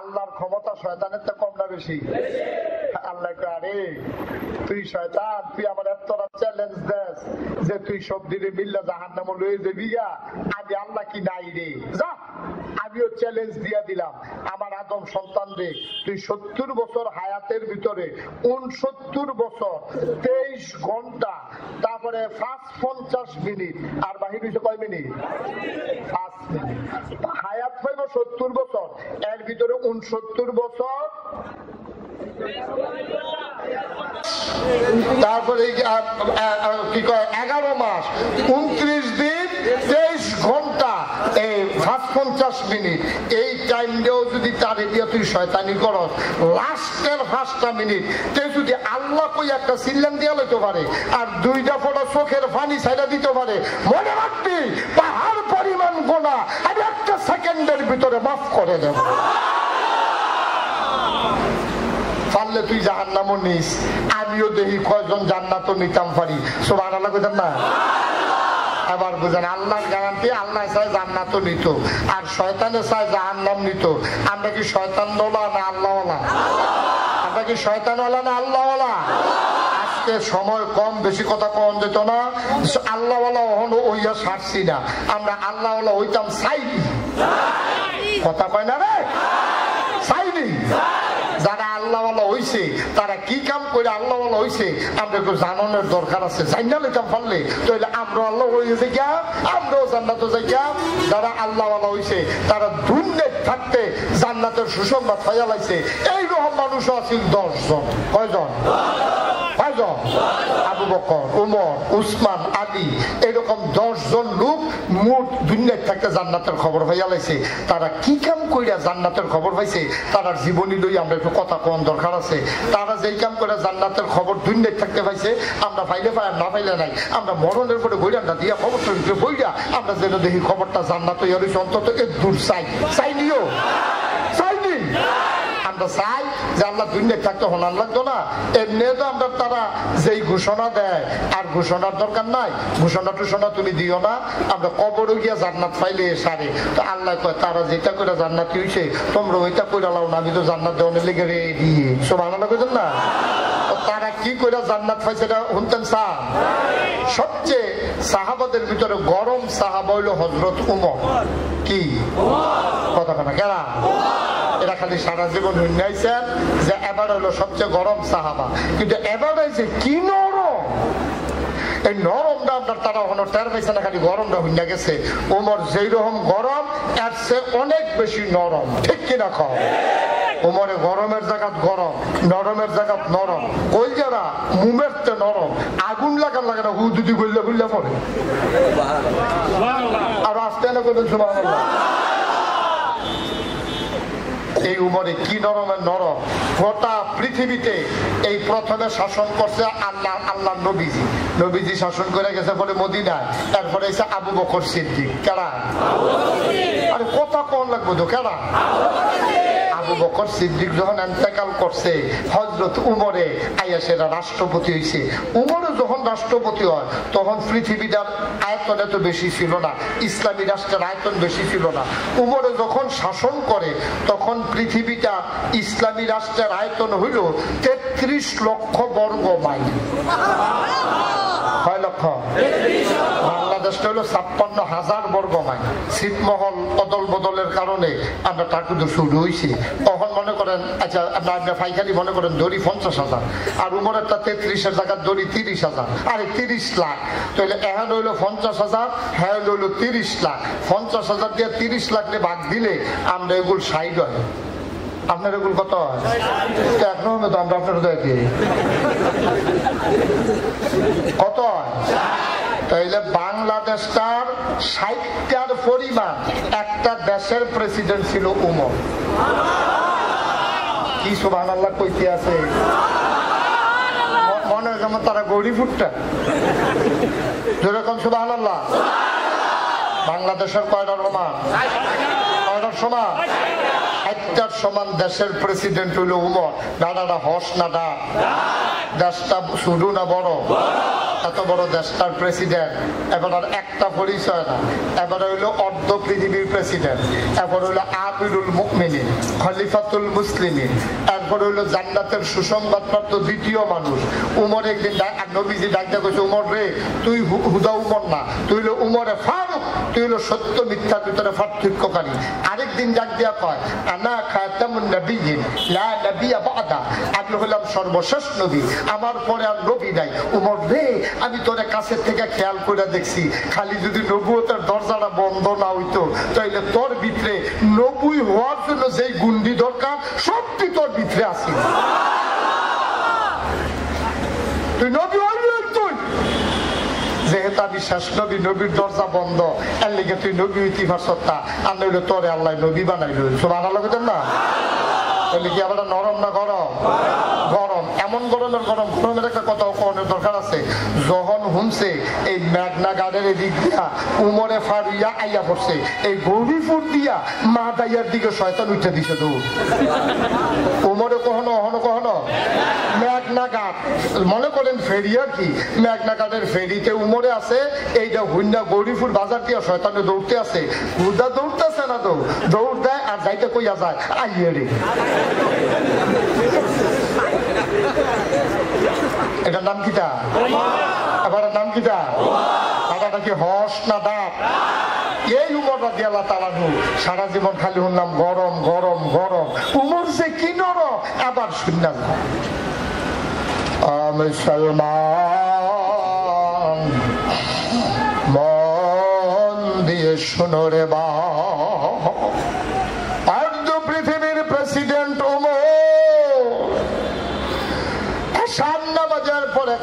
আল্লাহর ক্ষমতা শয়তানের তো কম না বেশি? আল্লাহ আরে তুই শয়তান তুই আমার এত চ্যালেঞ্জ দেস যে তুই সবদিনে মিল্লা জাহান্নামে লয়ে যাবি, আমি আল্লাহ কি নাই রে? যা আমিও চ্যালেঞ্জ দিয়া দিলাম আমার আদম সন্তান রে, তুই 70 বছর হায়াতের ভিতরে 69 বছর 23 ঘন্টা তারপরে 50 মিনিট আর বাহির হয়েছে কয় মিনিট? 5 মিনিট। হায়াত পাইব 70 বছর, এর ভিতরে 69 বছর, তারপরে কি কয় 11 মাস 29 দিন 23 ঘন্টা 50 মিনিট। এই টাইমটাও যদি তারে দিয়ে তুই শয়তানি করস লাস্টের 5টা মিনিট তে যদি আল্লাহ কই একটা সিল্লাম দিয়া লইতে পারে আর 2টা ফোঁটা চোখের পানি ছাইড়া দিতে পারে, মনে রাখবি পাহাড় পরিমাণ গোনা আমি একটা সেকেন্ডের ভিতরে মাফ করে দেব। পারলে তুই জাহান্নামও নিস, আমিও দেখি কয়জন জান্নাতও নিতাম পারি। সুবহানাল্লাহ কইতাম না? এবার বুঝেন আল্লাহর গ্যারান্টি, আল্লাহ চাই জান্নাত নিত আর শয়তানে চাই জাহান্নাম নিত। আমরা কি শয়তান ওলা না আল্লাহওয়ালা? আমরা কি শয়তান ওলা না আল্লাহওয়ালা? সময় কম, বেশি কথা কম যেত না। আল্লাহ ওইয়া সারছি না, আমরা আল্লাহ ওইতাম চাইনি, কথা কয় না রে, চাইনি। যারা আল্লাহওয়ালা হয়েছে তারা কি কাম করে আল্লাহওয়ালা হয়েছে আমরা একটু জানানোর দরকার আছে। জান্নাত নিতাম পারলে তাহলে আমরা আল্লাহ হয়েছে গিয়া, আমরাও জান্নাত যাই গিয়া। যারা আল্লাহওয়ালা হয়েছে তারা দুনিয়ায় থাকতে জান্নাতের সুসংবাদ পাইয়া লাইছে। এইরকম মানুষও আছে ১০ জন। কয়জন? ১০ জন। আবু বকর, ওমর, উসমান, আলী, এরকম ১০ জন লোক মোট দুনিয়ায় থাকতে জান্নাতের খবর পাইয়া লাইছে। তারা কি কাম কইরা জান্নাতের খবর পাইছে তারা জীবনী লই আমরা একটু কথা কোন দরকার আছে। তারা যেই কাম করে জান্নাতের খবর দুনিয়ায় থাকতে পাইছে আমরা পাইলে পাই, না পাইলে নাই। আমরা মরণের পরে বইরাটা দিয়া খবরটা বইরা আমরা যেন দেখি খবরটা জান্নাত হইয়া রয়েছে, অন্তত এক দূর চাই। চাইনিও চাইনি, আমরা চাই যে আল্লাহ দুনিয়ায় থাকতে হনান লাগতো না। এমনিও তো আমরা তারা যেই ঘোষণা দেয়, আর ঘোষণার দরকার নাই, ঘোষণা টুষণা তুমি দিও না। আমরা কবরে গিয়া জান্নাত পাইলে সারে তো আল্লাহ কয় তারা যেটা করে জান্নাত হয়েছে তোমরা ওইটা করে লাও না, আমি তো জান্নাত দেওয়ার লেগে রে দিয়ে সব আনালা করছেন না। তারা কি করে জান্নাত পাইছে এটা শুনতেন সাহ? সবচেয়ে সাহাবাদের ভিতরে গরম সাহাবা হইল হযরত ওমর। কি কথা কেনা কেনা এরা খালি সারা জীবন শুনাইছেন যে এবার হলো সবচেয়ে গরম সাহাবা, কিন্তু এবার হয়েছে কি নরম। এই নরমটা আপনার তারা হলো টের পাইছে না, খালি গরমটা শুনে গেছে। ওমর যেই রকম গরম এর চেয়ে অনেক বেশি নরম, ঠিক কিনা? খ ওমরে গরমের জায়গা গরম, নরমের জায়গা নরম। ওই যারা মুমের তে নরম, আগুন লাগার লাগে না, হুদুদি গুল্লা গুল্লা পড়ে। আর আসতে না করবেন সুবহানাল্লাহ। এই উমরে কি নরমের নরম। গোটা পৃথিবীতে এই প্রথমে শাসন করছে আল্লাহ, আল্লাহ নবীজি, নবীজি শাসন করে গেছে পরে মদিনায়, তারপরে এসে আবু বকর সিদ্দিক। কারা? আরে কথা কোন লাগবে তো, কারা? আবু বকর সিদ্দিক যখন ইন্তেকাল করছে হযরত উমরে আইয়া সেরা রাষ্ট্রপতি হয়েছে। উমরে যখন রাষ্ট্রপতি হয় তখন পৃথিবীটার আয়তন এত বেশি ছিল না, ইসলামী রাষ্ট্রের আয়তন বেশি ছিল না। উমরে যখন শাসন করে তখন পৃথিবীটা ইসলামী রাষ্ট্রের আয়তন হইল ৩৩ লক্ষ বর্গ মাইল। কয় লক্ষ? বাংলাদেশটা হলো ৫৬,০০০ বর্গ মাইল। ছিটমহল অদল বদলের কারণে আমরা টাকুদুর শুরু হয়েছি। তখন মনে করেন আচ্ছা আপনার ফাইকারি মনে করেন দড়ি ৫০,০০০ আর উমরেরটা ৩৩ জায়গার দড়ি ৩০,০০০, আরে ৩০ লাখ। তাহলে এখন হইলো ৫০,০০০, হ্যাঁ হইলো ৩০ লাখ। ৫০,০০০ দিয়ে ৩০ লাখ নিয়ে ভাগ দিলে আমরা এগুলো ৬০ হয়। আপনার এগুলো কত হয়? এখন তো আমরা আপনার দেখি কত হয়? তাইলে বাংলাদেশটার ৬০টার পরিমাণ একটা দেশের প্রেসিডেন্ট ছিল উমর। কি সুবহানাল্লাহ কইতে আছে মনে হয় যেমন তারা গৌরীপুরটা যেরকম। সুবহানাল্লাহ। বাংলাদেশের কয়টার সমান? কয়টার সমান? ৬০টার সমান দেশের প্রেসিডেন্ট হইল উমর। দাদাটা হস না দা, দেশটা শুরু না বড়, এত বড় দেশটার প্রেসিডেন্ট। এবার আর একটা পরিচয় না, এবার হইলো অর্ধ পৃথিবীর প্রেসিডেন্ট, এবার হইলো আমিরুল মুমিনিন, খলিফাতুল মুসলিমিন, এরপর হইলো জান্নাতের সুসংবাদপ্রাপ্ত দ্বিতীয় মানুষ। উমর একদিন নবীজি ডাকতে কইছে, উমর রে তুই হুদা উমর না, তুই হইলো উমরে ফারুক, তুই হইলো সত্য মিথ্যার ভিতরে পার্থক্যকারী। আরেকদিন ডাক দেয়া কয় আনা খাতামুন নবিয়্যিন লা নবিয়্য বা'দা, আমি হলাম সর্বশেষ নবী, আমার পরে আর নবী নাই। উমর রে আমি তোর কাছের থেকে খেয়াল করে দেখছি, খালি যদি নবুয়তের দরজাটা বন্ধ না হইতো তাইলে তোর ভিতরে নবুই হওয়ার জন্য যেই গুন্ডি দরকার সবটি তোর ভিতরে আছে। তুই নবী হইলি, তুই যেহেতু আমি শেষ নবী, নবীর দরজা বন্ধ, এর লেগে তুই নবী হইতি ভাষা, আর নইলে তোরে আল্লাহ নবী বানাইল। সব আনা লাগতেন না, তাহলে কি আবার নরম না গরম? গরম। এমন এমন গরমের গরম গরমের একটা কথা কোনের দরকার আছে। যখন হুমছে এই মেঘনা গাড়ের দিক দিয়া উমরে ফারিয়া আইয়া পড়ছে, এই গৌরীপুর দিয়া মা দাইয়ার দিকে শয়তান উঠে দিছে দৌড়। উমরে কখনো কখনো কখনো মেঘনা গাঁট মনে করেন ফেরিয়া কি মেঘনা গাঁটের ফেরিতে উমরে আছে, এইটা হুন্ডা গৌরীপুর বাজার দিয়া শয়তানে দৌড়তে আছে। হুদা দৌড়তেছে না, দৌড় দেয় আর যাইতে কইয়া যায় আইয়া রে। এটার নাম কিটা? আবার নাম কিটা? আটাটা কি হস না দাঁত? এই উমরটা দেলা তালানু সারা জীবন খালি হলাম গরম গরম গরম। উমর যে কি নরম, আবার শুননা মুসলমান মন দিয়ে শোনো রে বা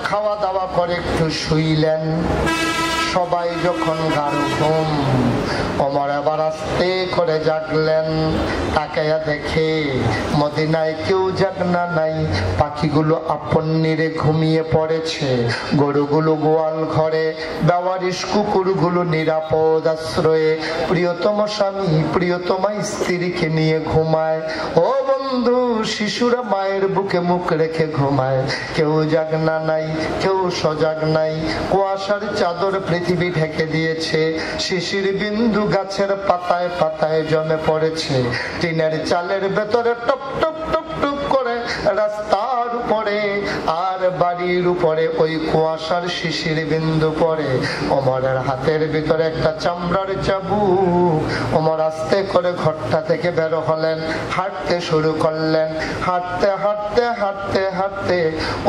খাওয়া দাওয়া করে একটু শুইলেন সবাই যখন গাড়ু ঘুম, ওমর আবার আস্তে করে জাগলেন। তাকায়া দেখে মদিনায় কেউ জাগনা নাই, পাখিগুলো আপন নীরে ঘুমিয়ে পড়েছে, গরুগুলো গোয়াল ঘরে, বেওয়ারিশ কুকুরগুলো নিরাপদ আশ্রয়ে প্রিয়তম স্বামী প্রিয়তমা স্ত্রীকে নিয়ে ঘুমায়। ও বন্ধু, শিশুরা মায়ের বুকে মুখ রেখে ঘুমায়, কেউ জাগনা নাই, কেউ সজাগ নাই। কুয়াশার চাদর পৃথিবী ঢেকে দিয়েছে, শিশির বিন্দু গাছের পাতায় পাতায় জমে পড়েছে, টিনের চালের ভেতরে টপ টপ টপ টপ করে রাস্তার উপরে আর বাড়ির উপরে ওই কুয়াশার শিশির বিন্দু পড়ে। ওমরের হাতের ভিতরে একটা চামড়ার চাবুক। ওমর আস্তে করে ঘরটা থেকে বের হলেন, হাঁটতে শুরু করলেন। হাঁটতে হাঁটতে হাঁটতে হাঁটতে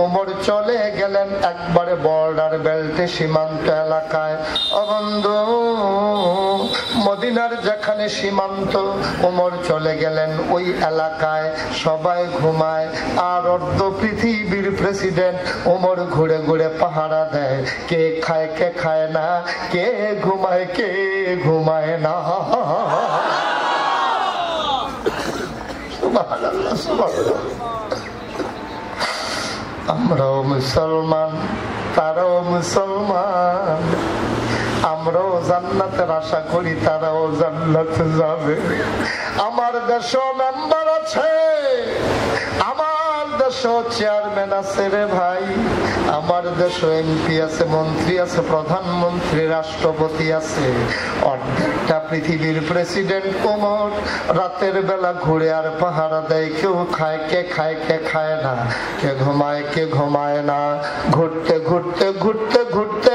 ওমর চলে গেলেন একবারে বর্ডার বেল্টে, সীমান্ত এলাকায়। বন্ধু, মদিনার যেখানে সীমান্ত, ওমর চলে গেলেন ওই এলাকায়। সবাই ঘুমায় আর অর্ধ পৃথিবীর প্রেসিডেন্ট ওমর ঘুরে ঘুরে পাহারা দেয়, কে খায় কে খায় না, কে ঘুমায় কে ঘুমায় না। সুবহানাল্লাহ, সুবহানাল্লাহ। আমরাও মুসলমান, তারাও মুসলমান, আমরাও জান্নাতের আশা করি, তারাও জান্নাতে যাবে। আমার দেশও মেম্বার আছে, আমার দেশও চেয়ারম্যান আছে রে ভাই, আমার দেশও এমপি আছে, মন্ত্রী আছে, প্রধানমন্ত্রী, রাষ্ট্রপতি আছে। অর্ধেকটা পৃথিবীর প্রেসিডেন্ট ওমর রাতের বেলা ঘুরে আর পাহারা দেয়, কেউ খায় কে খায় কে খায় না, কে ঘুমায় কে ঘুমায় না। ঘুরতে ঘুরতে ঘুরতে ঘুরতে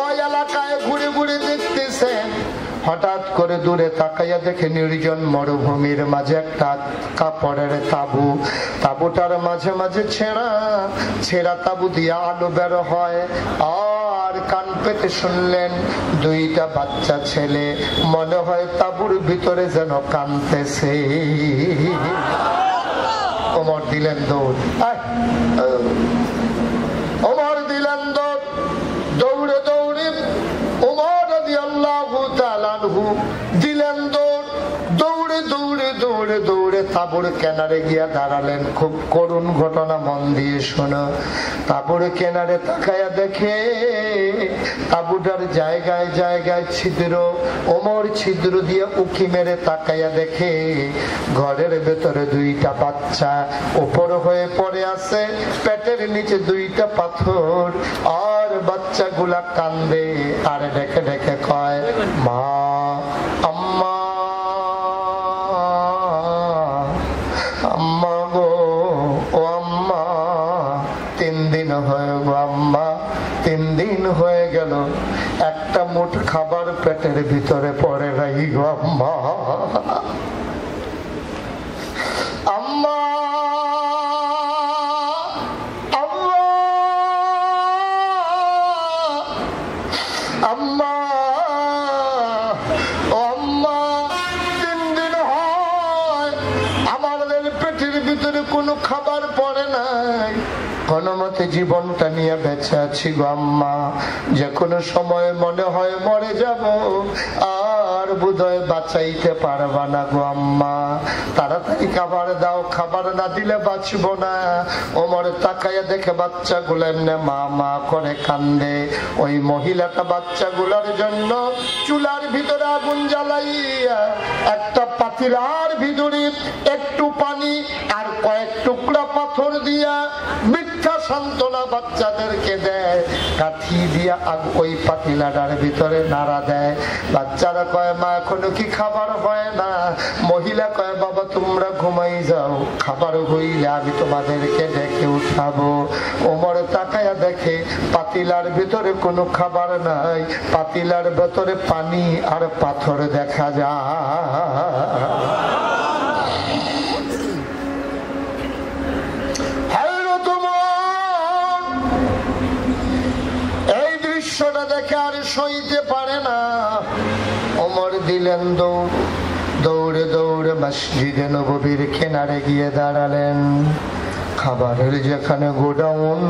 ওই এলাকায় ঘুরে ঘুরে দেখতেছেন। হঠাৎ করে দূরে তাকাইয়া দেখে নির্জন মরুভূমির মাঝে একটা কাপড়ের তাবু, তাবুটার মাঝে মাঝে ছেঁড়া ছেঁড়া তাবু দিয়ে আলো বের হয়। আর কান পেতে শুনলেন দুইটা বাচ্চা ছেলে, মনে হয় তাবুর ভিতরে যেন কাঁদতেছে। ওমর দিলেন দৌড়, ওমর দিলেন দৌড়। দৌড়ে দৌড়ে ওমর রাদিয়াল্লাহু তাআলা আনহু দিলেন দৌড়। দৌড়ে দৌড়ে দৌড়ে দৌড়ে তাবুর কিনারে গিয়া দাঁড়ালেন। খুব করুণ ঘটনা, মন দিয়ে শোনা। তাবুর কিনারে তাকায়া দেখে তাবুটার জায়গায় জায়গায় ছিদ্র। ওমর ছিদ্র দিয়ে উকি মেরে তাকায়া দেখে ঘরের ভেতরে দুইটা বাচ্চা উপর হয়ে পড়ে আছে, পেটের নিচে দুইটা পাথর। আর বাচ্চাগুলা কান্দে আর ডেকে ডেকে কয়, মা আম্মা আম্মা গো, ও আম্মা, 3 দিন হয়ে গো আম্মা, 3 দিন হয়ে গেল, একটা মুঠ খাবার পেটের ভিতরে পড়ে নাই গো আম্মা। আম্মা আম্মা আম্মা কোনো খাবার পরে পথে জীবনটা নিয়ে বেঁচে আছি গো আম্মা, যে কোনো সময় মনে হয় মরে যাব, আর বোধহয় বাঁচাইতে পারবা না গো আম্মা। তাড়াতাড়ি খাবার দাও, খাবার না দিলে বাঁচব না। ওমর তাকায়া দেখে বাচ্চাগুলো এমনি মা মা করে কান্দে। ওই মহিলাটা বাচ্চাগুলোর জন্য চুলার ভিতরে আগুন জ্বালাইয়া একটা পাতিলার ভিতরে একটু পানি আর কয়েক টুকরা পাথর দিয়া মিথ্যা সান্ত্বনা বাচ্চাদেরকে দেয়। কাঠি দিয়া ওই পাতিলাটার ভিতরে নাড়া দেয়। বাচ্চারা কয় মা এখনো কি খাবার হয় না? মহিলা কয় বাবা তোমরা ঘুমাই যাও, খাবার হইলে আমি তোমাদেরকে ডেকে উঠাবো। ওমর তাকায়া দেখে পাতিলার ভিতরে কোনো খাবার নাই, পাতিলার ভেতরে পানি আর পাথর দেখা যায়। এই দৃশ্যটা দেখে আর সইতে পারে না। ওমর দিলেন দৌড়, দৌড়ে দৌড়ে মসজিদে নববীর কিনারে গিয়ে দাঁড়ালেন। খাবারের যেখানে গোডাউন,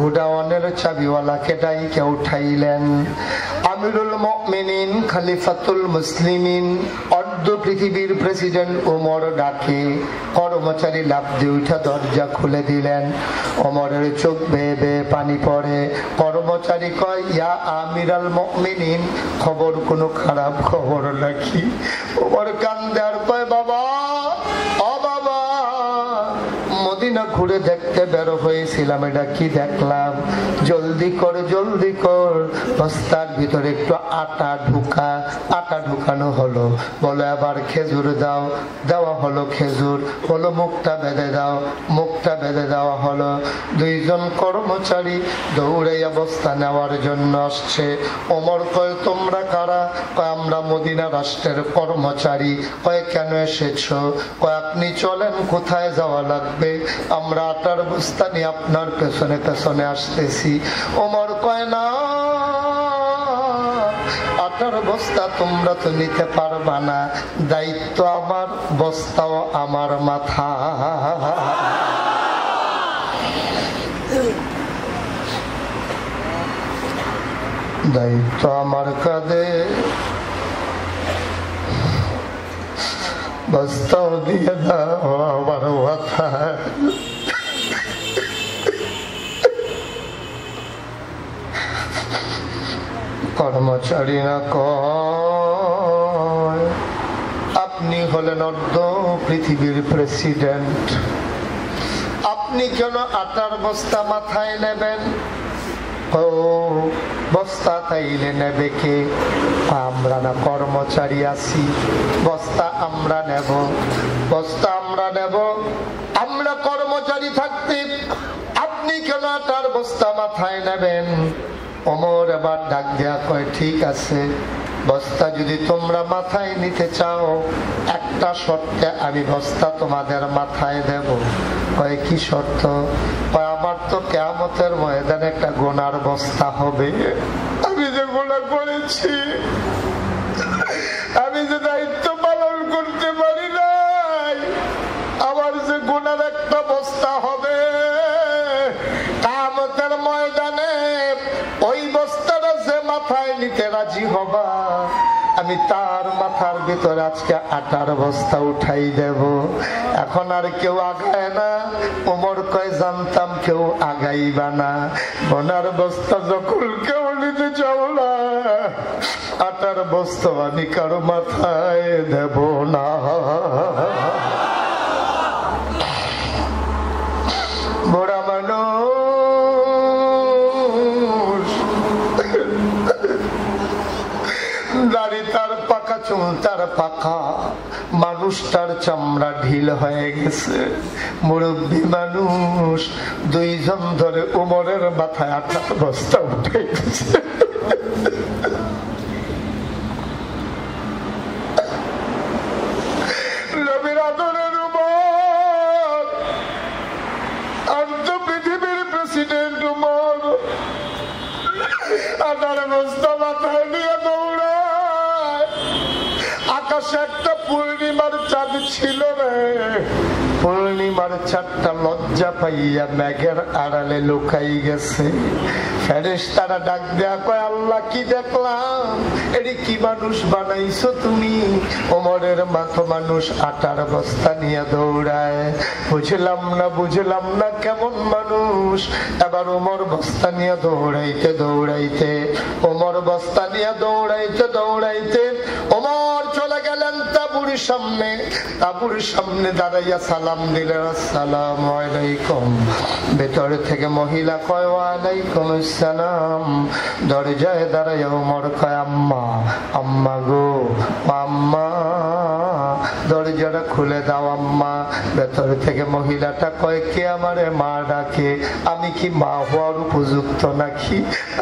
গোডাউনের চাবিওয়ালাকে ডাইকে উঠাইলেন। আমিরুল মুমিনিন খলিফাতুল মুসলিমিন অর্ধ পৃথিবীর প্রেসিডেন্ট ওমর ডাকে। কর্মচারী লাফ দিয়ে উঠে দরজা খুলে দিলেন। ওমরের চোখ বেয়ে বেয়ে পানি পড়ে। কর্মচারী কয় ইয়া আমিরুল মুমিনিন, খবর কোনো খারাপ খবর নাকি? ওমর কান্দে আর কয় বাবা ঘুরে দেখতে বের হয়েছিলাম, এটা কি দেখলাম? জলদি কর জলদি কর, বস্তার ভিতরে একটু আটা ঢুকা। আটা ঢুকানো হলো, বলো আবার খেজুর দাও, দেওয়া হলো খেজুর। বলো মুখটা বেঁধে দাও, মুখটা বেঁধে দেওয়া হলো। দুইজন কর্মচারী দৌড়ে বস্তা নেওয়ার জন্য আসছে। ওমর কয় তোমরা কারা? কয় আমরা মদিনা রাষ্ট্রের কর্মচারী। কয় কেন এসেছো? কয় আপনি চলেন, কোথায় যাওয়া লাগবে? আমরা আটার বস্তা নিয়ে আপনার পেছনে পেছনে আসতেছি। ওমর কয় না, আটার বস্তা তোমরা তো নিতে পারবা না, দায়িত্ব আমার, বস্তাও আমার মাথা। দায়িত্ব আমার কাঁধে, বস্তাও দিয়ে দাও আমার মাথা। কর্মচারী না কয় আপনি হলেন অর্ধ পৃথিবীর প্রেসিডেন্ট, আপনি কেন আটার বস্তা মাথায় নেবেন? ও বস্তা তাইলে নেবে কে? আমরা না কর্মচারী আছি, বস্তা আমরা নেব, বস্তা আমরা নেব। আমরা কর্মচারী থাকতে আপনি কেন আটার বস্তা মাথায় নেবেন? ওমর আবার ডাক দেয়া কয় ঠিক আছে, বস্তা যদি তোমরা মাথায় নিতে চাও, একটা শর্তে আমি বস্তা তোমাদের মাথায় দেব। কয় কি শর্ত? কয় আমার তো কিয়ামতের ময়দানে একটা গোনার বস্তা হবে, আমি যে গোনা করেছি, আমি যে দায়িত্ব পালন করতে পারি নাই, আমার যে গোনার একটা বস্তা হবে, কিয়ামতের ময়দানে ওই বস্তাটা যে মাথায় নিতে রাজি হবা, আমি তার মাথার ভিতরে আজকে আটার বস্তা উঠাই দেব। এখন আর কেউ আগায় না। ওমর কয় জানতাম কেউ আগাইবা না। গোনার বস্তা যখন কেউ নিতে চাও না, আটার বস্তা আমি কারো মাথায় দেব না। বড় মানুষ দাড়ি তার পাকা, চুল তার পাকা, মানুষটার চামড়া ঢিল হয়ে গেছে, মুরব্বী মানুষ। দুইজন ধরে ওমরের মাথায় আটার বস্তা উঠে গেছে। নবীর আদরের ওমর, অর্ধ পৃথিবীর প্রেসিডেন্ট ওমর আটার বস্তা মাথায় নিয়ে দৌড়া। আকাশে একটা পূর্ণিমার চাঁদ ছিল রে। পূর্ণিমার চাঁদটা লজ্জা পাইয়া মেঘের আড়ালে লুকাই গেছে। ফেরেশতারা ডাক দেয়া কয়, আল্লাহ কি দেখলাম, এটি কি মানুষ বানাইছো তুমি? ওমরের মতো মানুষ আটার বস্তা নিয়ে দৌড়ায়। বুঝলাম না কেমন মানুষ। এবার ওমর বস্তা নিয়ে দৌড়াইতে ওমর চলে গেলেন তাবুর সামনে দাঁড়াইয়া সালাম দিলেন, আসসালামু আলাইকুম। ভেতর থেকে মহিলা কয়, ওয়া আলাইকুম আসসালাম। দরজায় দাঁড়াইয়া ওমর কয়, আম্মা গো, দরজাটা খুলে দাও আম্মা। ভেতর থেকে মহিলাটা কয়, কে আমারে মা ডাকে? আমি কি মা হওয়ার উপযুক্ত নাকি?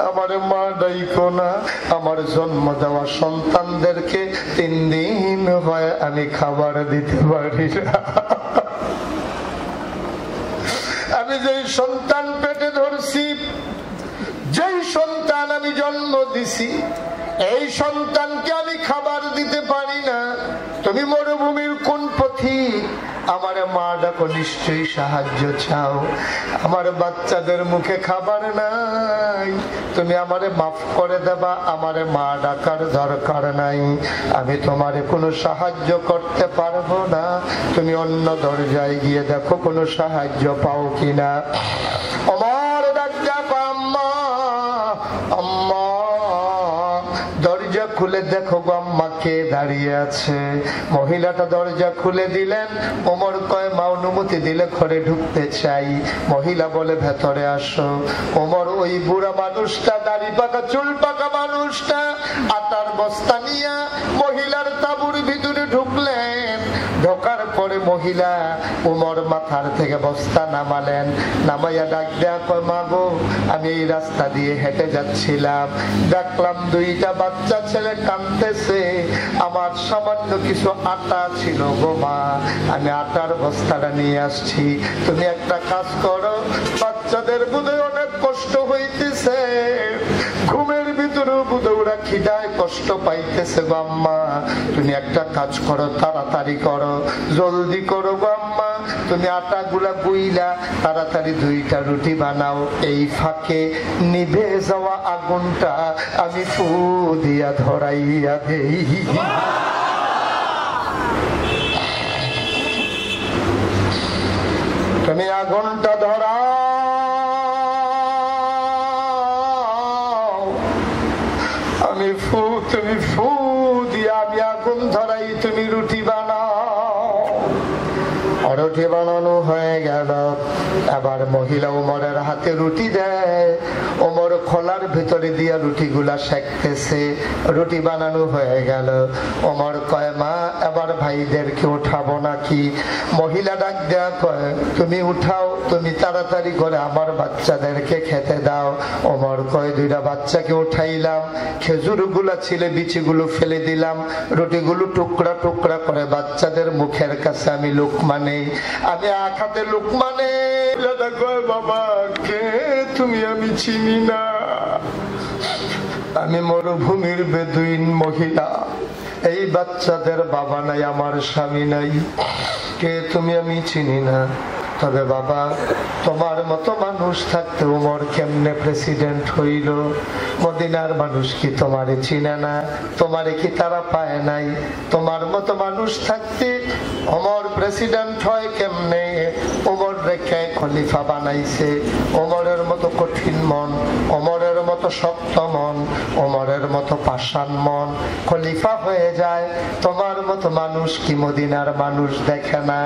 আমারে মা ডাইকো না, আমার জন্ম দেওয়া সন্তানদেরকে 3 দিন হয় আমি খাবার দিতে পারি না। আমি যেই সন্তান পেটে ধরছি, যেই সন্তান আমি জন্ম দিছি, এই সন্তানকে আমি খাবার দিতে পারি না। তুমি মরুভূমির কোন পথিক? আমার মা ডাকো, নিশ্চয়ই সাহায্য চাও। আমার বাচ্চাদের মুখে খাবার নাই, তুমি আমারে মাফ করে দেবা, আমার মা ডাকার দরকার নাই, আমি তোমারে কোনো সাহায্য করতে পারবো না। তুমি অন্য দরজায় গিয়ে দেখো কোনো সাহায্য পাও কিনা। আমার ডাক্তার আম্মা, আম্মা দরজা খুলে দেখো গো আম্মা কে দাঁড়িয়ে আছে। মহিলাটা দরজা খুলে দিলেন। ওমর কয়, মা অনুমতি দিলে ঘরে ঢুকতে চাই। মহিলা বলে, ভেতরে আসো। ওমর ওই বুড়া মানুষটা, দাড়ি পাকা চুল পাকা মানুষটা আটার বস্তা নিয়ে মহিলার তাঁবুর ভিতরে ঢুকলেন। ঢোকার পরে মহিলা ওমর মাথার থেকে বস্তা নামালেন। নামাইয়া ডাক দেয়া কয়, মা গো, আমি এই রাস্তা দিয়ে হেঁটে যাচ্ছিলাম, দেখলাম দুইটা বাচ্চা ছেলে কাঁদতেছে, আমার সামান্য কিছু আটা ছিল গো মা, আমি আটার বস্তাটা নিয়ে আসছি, তুমি একটা কাজ করো, বাচ্চাদের বুঝে অনেক কষ্ট হইতেছে, ঘুমের ভিতরে বুঝে ওরা খিদায় কষ্ট পাইতেছে গো আম্মা, তুমি একটা কাজ করো, তাড়াতাড়ি করো, জলদি করো গো আম্মা, তুমি আটা গুলা গুইলা তাড়াতাড়ি 2টা রুটি বানাও, এই ফাঁকে নিভে যাওয়া আগুনটা আমি ফু দিয়া ধরাইয়া দেই। তুমি আগুনটা ধরাও, তুমি ফু দিয়া আমি আগুন ধরাই, তুমি রুটি বানাও। রুটি বানানো হয়ে গেল। আবার মহিলা ওমরের হাতে রুটি দেয়। ওমর খোলার ভিতরে দিয়া রুটিগুলা সেঁকতেছে। রুটি বানানো হয়ে গেল। ওমর কয়, মা এবার ভাইদেরকে উঠাবো নাকি? মহিলা ডাক দেয়া কয়, তুমি উঠাও, তুমি তাড়াতাড়ি করে আমার বাচ্চাদেরকে খেতে দাও। ওমর কয়, 2টা বাচ্চাকে উঠাইলাম, খেজুরগুলা ছিলে বিচিগুলো ফেলে দিলাম, রুটিগুলো টুকরা টুকরা করে বাচ্চাদের মুখের কাছে আমি লুকমা নেই, আমি আখাতে লুকমা নেই। বাবা কে তুমি? আমি চিনি না, আমি মরুভূমির বেদুইন মহিলা, এই বাচ্চাদের বাবা নাই, আমার স্বামী নাই, কে তুমি? আমি চিনি না। তবে বাবা, তোমার মতো মানুষ থাকতে ওমর কেমনে প্রেসিডেন্ট হইল? মদিনার মানুষ কি তোমারে চিনে না? তোমারে কি তারা পায় নাই? তোমার মতো মানুষ থাকতে ওমর প্রেসিডেন্ট হয় কেমনে? ওমর রেখে খলিফা বানাইছে। ওমরের মতো কঠিন মন, ওমরের মতো শক্ত মন, ওমরের মতো পাষাণ মন খলিফা হয়ে যায়। তোমার মতো মানুষ কি মদিনার মানুষ দেখে না?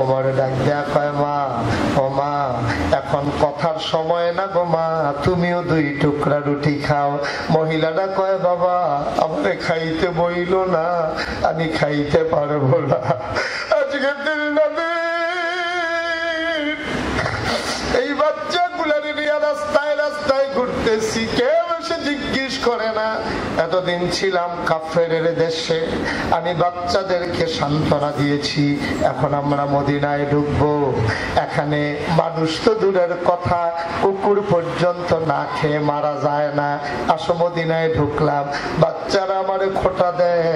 ওমর ডাক দেয়া কয়, মা ও মা, এখন কথার সময় না গো মা, তুমিও 2 টুকরা রুটি খাও। মহিলাটা কয়, বাবা আমাকে খাইতে বইলো না, আমি খাইতে পারবো না। আজকে দিন নবী এই বাচ্চাগুলো নিয়ে রাস্তায় রাস্তায় ঘুরতেছি, কেউ সে জিজ্ঞেস করে না এতদিন ছিলাম কাফেরের দেশে, আমি বাচ্চাদেরকে সান্ত্বনা দিয়েছি, এখন আমরা মদিনায় ঢুকবো। এখানে মানুষ তো দূরের কথা, কুকুর পর্যন্ত না খেয়ে মারা যায় না। আসো মদিনায় ঢুকলাম, বাচ্চারা আমার খোটা দেয়,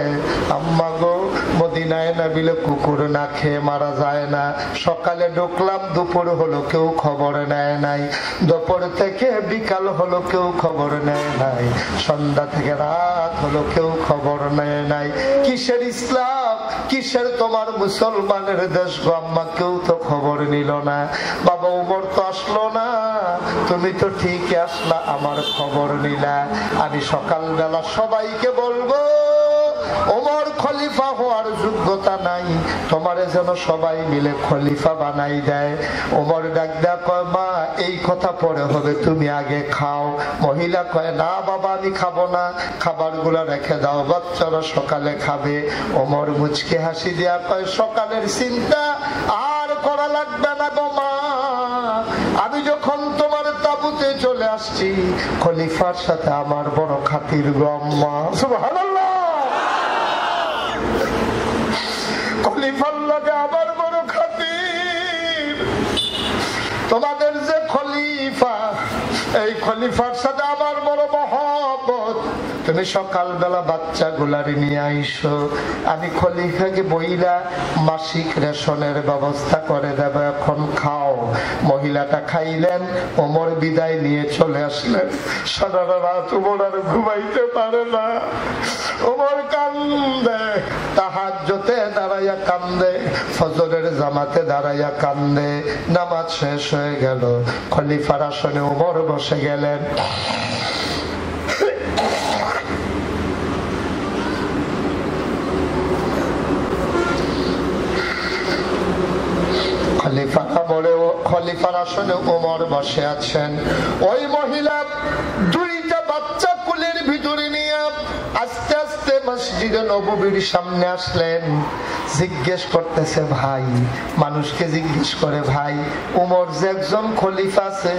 আম্মা গো মদিনায় না বিলে কুকুর না খেয়ে মারা যায় না। সকালে ঢুকলাম, দুপুর হলো কেউ খবর নেয় নাই, দুপুর থেকে বিকাল হলো কেউ খবর নেয় নাই, সন্ধ্যা থেকে রাত হলো কেউ খবর নেয় নাই। কিসের ইসলাম, কিসের তোমার মুসলমানের দেশ গো আম্মা, কেউ তো খবর নিল না। বাবা উমর তো আসলো না, তুমি তো ঠিক আসলা, আমার খবর নিলা। আমি সকালবেলা সবাইকে বলবো ওমর খলিফা হওয়ার যোগ্যতা নাই, তোমারে যেন সবাই মিলে খলিফা বানাই দেয়। ওমর ডাক দেয়া কয়, মা এই কথা পরে হবে, তুমি আগে খাও। মহিলা কয়, না বাবা আমি খাবো না, খাবার গুলা রেখে দাও, বাচ্চারা সকালে খাবে। ওমর মুচকি হাসি দেয়া কয়, সকালের চিন্তা আর করা লাগবে না গো মা, আমি যখন তোমার তাবুতে চলে আসছি খলিফার সাথে আমার বড় খাতির গো আম্মা। সুবহানাল্লাহ, খলিফার লাগে আমার বড় খাতির, তোমাদের যে খলিফা এই খলিফার সাথে আমার বড় মহব্বত। তুমি সকালবেলা বাচ্চা গুলারি নিয়ে আইসো, আমি খলিফাকে বইলা মাসিক রেশনের ব্যবস্থা করে দেব, এখন খাও। মহিলাটা খাইলেন, ওমর বিদায় নিয়ে চলে আসলেন। সারা রাত ওমর আর ঘুমাইতে পারে না, ওমর কান্দে, তাহাজ্জুদে দাঁড়াইয়া কান্দে, ফজরের জামাতে দাঁড়াইয়া কান্দে। নামাজ শেষ হয়ে গেল, খলিফার আসনে ওমর বসে গেলেন। খলিফার আসনে ওমর বসে আছেন, ওই মহিলা দুইটা বাচ্চা কোলের ভিতরে নিয়ে আস্তে আস্তে মসজিদে নববীর সামনে আসলেন। জিজ্ঞেস করতেছে ভাই, মানুষকে জিজ্ঞেস করে, ভাই ওমর যে একজন খলিফা আছে,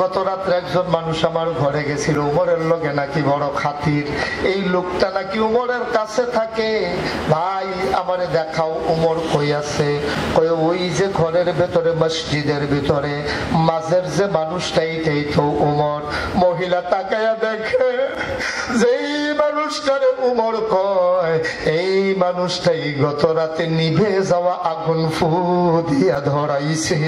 গত রাত্রে একজন মানুষ আমার ঘরে গেছিল, ওমরের লগে নাকি বড় খাতির, এই লোকটা নাকি ওমরের কাছে থাকে, ভাই আমারে দেখাও ওমর কই আছে। কই ওই যে ঘরের ভেতরে মসজিদের ভিতরে মাঝের যে মানুষটা, এইটাই তো ওমর। মহিলা তাকায়া দেখে যেই মানুষটার ওমর কয়, এই মানুষটাই গত রাতে নিভে যাওয়া আগুন ফু দিয়া ধরাইছে।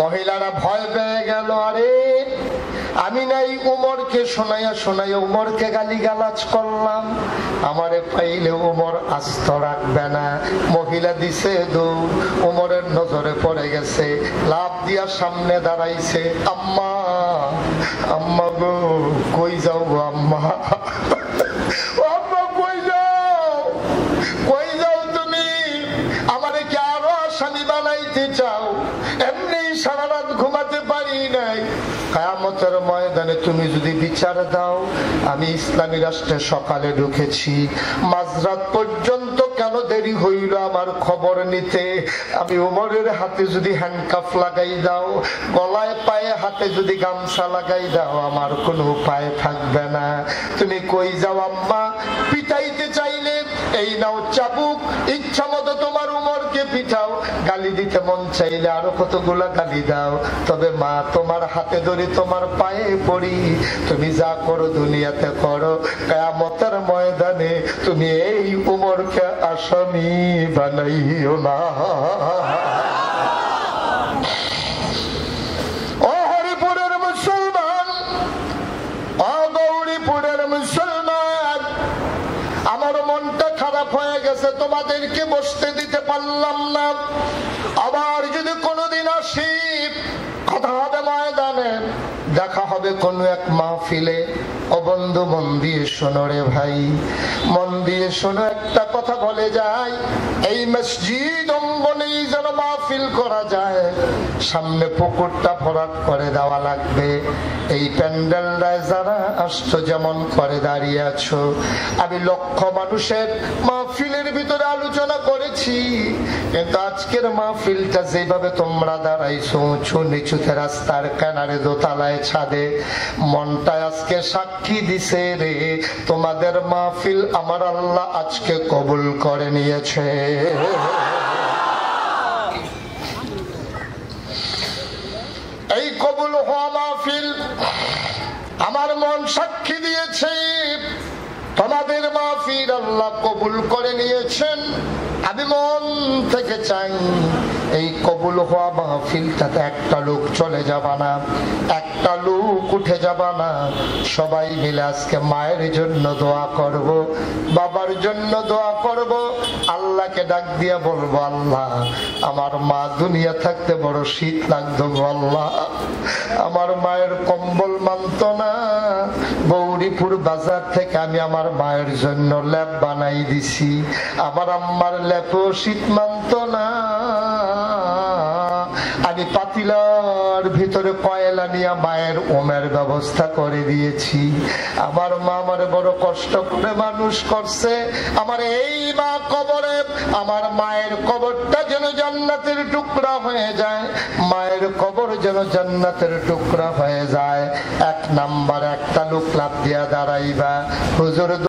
মহিলারা ভয় পেয়ে গেল, আরে আমি নাই ওমরকে শোনাইয়া শোনাইয়া ওমরকে গালিগালাজ করলাম, আমারে পাইলে ওমর আস্ত রাখবে না। মহিলা দিছে দৌড়, ওমরের নজরে পড়ে গেছে, লাফ দিয়া সামনে দাঁড়াইছে, আম্মা আম্মা গো কই যাও গো আম্মা, আম্মা কই যাও, কই যাও তুমি, আমারে কি আরো আসামি বানাইতে চাও, এমনি সারা রাত ঘুমাতে পারি নাই, কিয়ামতের ময়দানে তুমি যদি বিচার দাও আমি ইসলামী রাষ্ট্রে সকালে ঢুকেছি, মাঝরাত পর্যন্ত কেন দেরি হইল আমার খবর নিতে, আমি ওমরের হাতে যদি হ্যান্ডকাফ লাগাই দাও, গলায় পায়ে হাতে যদি গামছা লাগাই দাও, আমার কোনো উপায় থাকবে না, তুমি কই যাও আম্মা। পিটাইতে চাইলে এই নাও চাবুক, ইচ্ছা মতো তোমার ওমরকে পিঠাও, গালি দিতে মন চাইলে আরো কতগুলা গালি দাও, তবে মা তোমার হাতে ধরে তোমার পায়ে পড়ি, তুমি যা করো দুনিয়াতে করো, কিয়ামতের ময়দানে তুমি এই ওমরকে আসামি বানাইও না। ও হরিপুরের মুসলমান, ও গৌরীপুরের মুসলমান, আমার মনটা খারাপ হয়ে গেছে, তোমাদেরকে বসতে দিতে পারলাম না, আবার যদি কোনোদিন আসি কথা হবে ময়দানে, দেখা হবে কোনো এক মাহফিলে। ও বন্ধু মন দিয়ে শোনো রে ভাই, মন দিয়ে শোনো, একটা কথা বলে যাই, এই মসজিদ অঙ্গ প্রাঙ্গণেই যেন মাহফিল করা যায়, সামনে পুকুরটা ভরাট করে দেওয়া লাগবে। এই প্যান্ডেলটায় যারা আসছো যেমন করে দাঁড়িয়ে আছো, আমি লক্ষ মানুষের মাহফিলের ভিতরে আলোচনা করেছি, কিন্তু আজকের মাহফিলটা যেভাবে তোমরা দাঁড়াইছো উঁচু নিচুতে রাস্তার কানারে দোতলায় ছাদে, মনটা আজকে সাক্ষী দিছে রে তোমাদের মাহফিল আমার আল্লাহ আজকে কবুল করে নিয়েছে। এই কবুল হওয়া মাহফিল আমার মন সাক্ষী দিয়েছে তোমাদের মাহফিল আল্লাহ কবুল করে নিয়েছেন। আমি মন থেকে চাই এই কবুল হওয়া মাহফিলটাতে একটা লোক চলে যাবা না, একটা লোক উঠে যাবা না। সবাই মিলে আজকে মায়ের জন্য দোয়া করব, বাবার জন্য দোয়া করব, আল্লাহকে ডাক দিয়ে বলবো আল্লাহ আমার মা দুনিয়া থাকতে বড় শীত লাগতো, আল্লাহ আমার মায়ের কম্বল মানত না, গৌরীপুর বাজার থেকে আমি আমার মায়ের জন্য ল্যাব বানাই দিছি, আমার আম্মার ল্যাবও শীত মানত না, আমি পাতিলার ভিতরে কয়লা নিয়ে মায়ের ওমের ব্যবস্থা করে দিয়েছি, আমার মা আমার বড় কষ্ট করে মানুষ করছে, আমার এই মা কবরে আমার মায়ের কবরটা যেন জান্নাতের টুকরা হয়ে যায়, মায়ের কবর যেন জান্নাতের টুকরা হয়ে যায়। এক নাম্বার একটা লোক লাভ দিয়া দাঁড়াইবা হুজুর।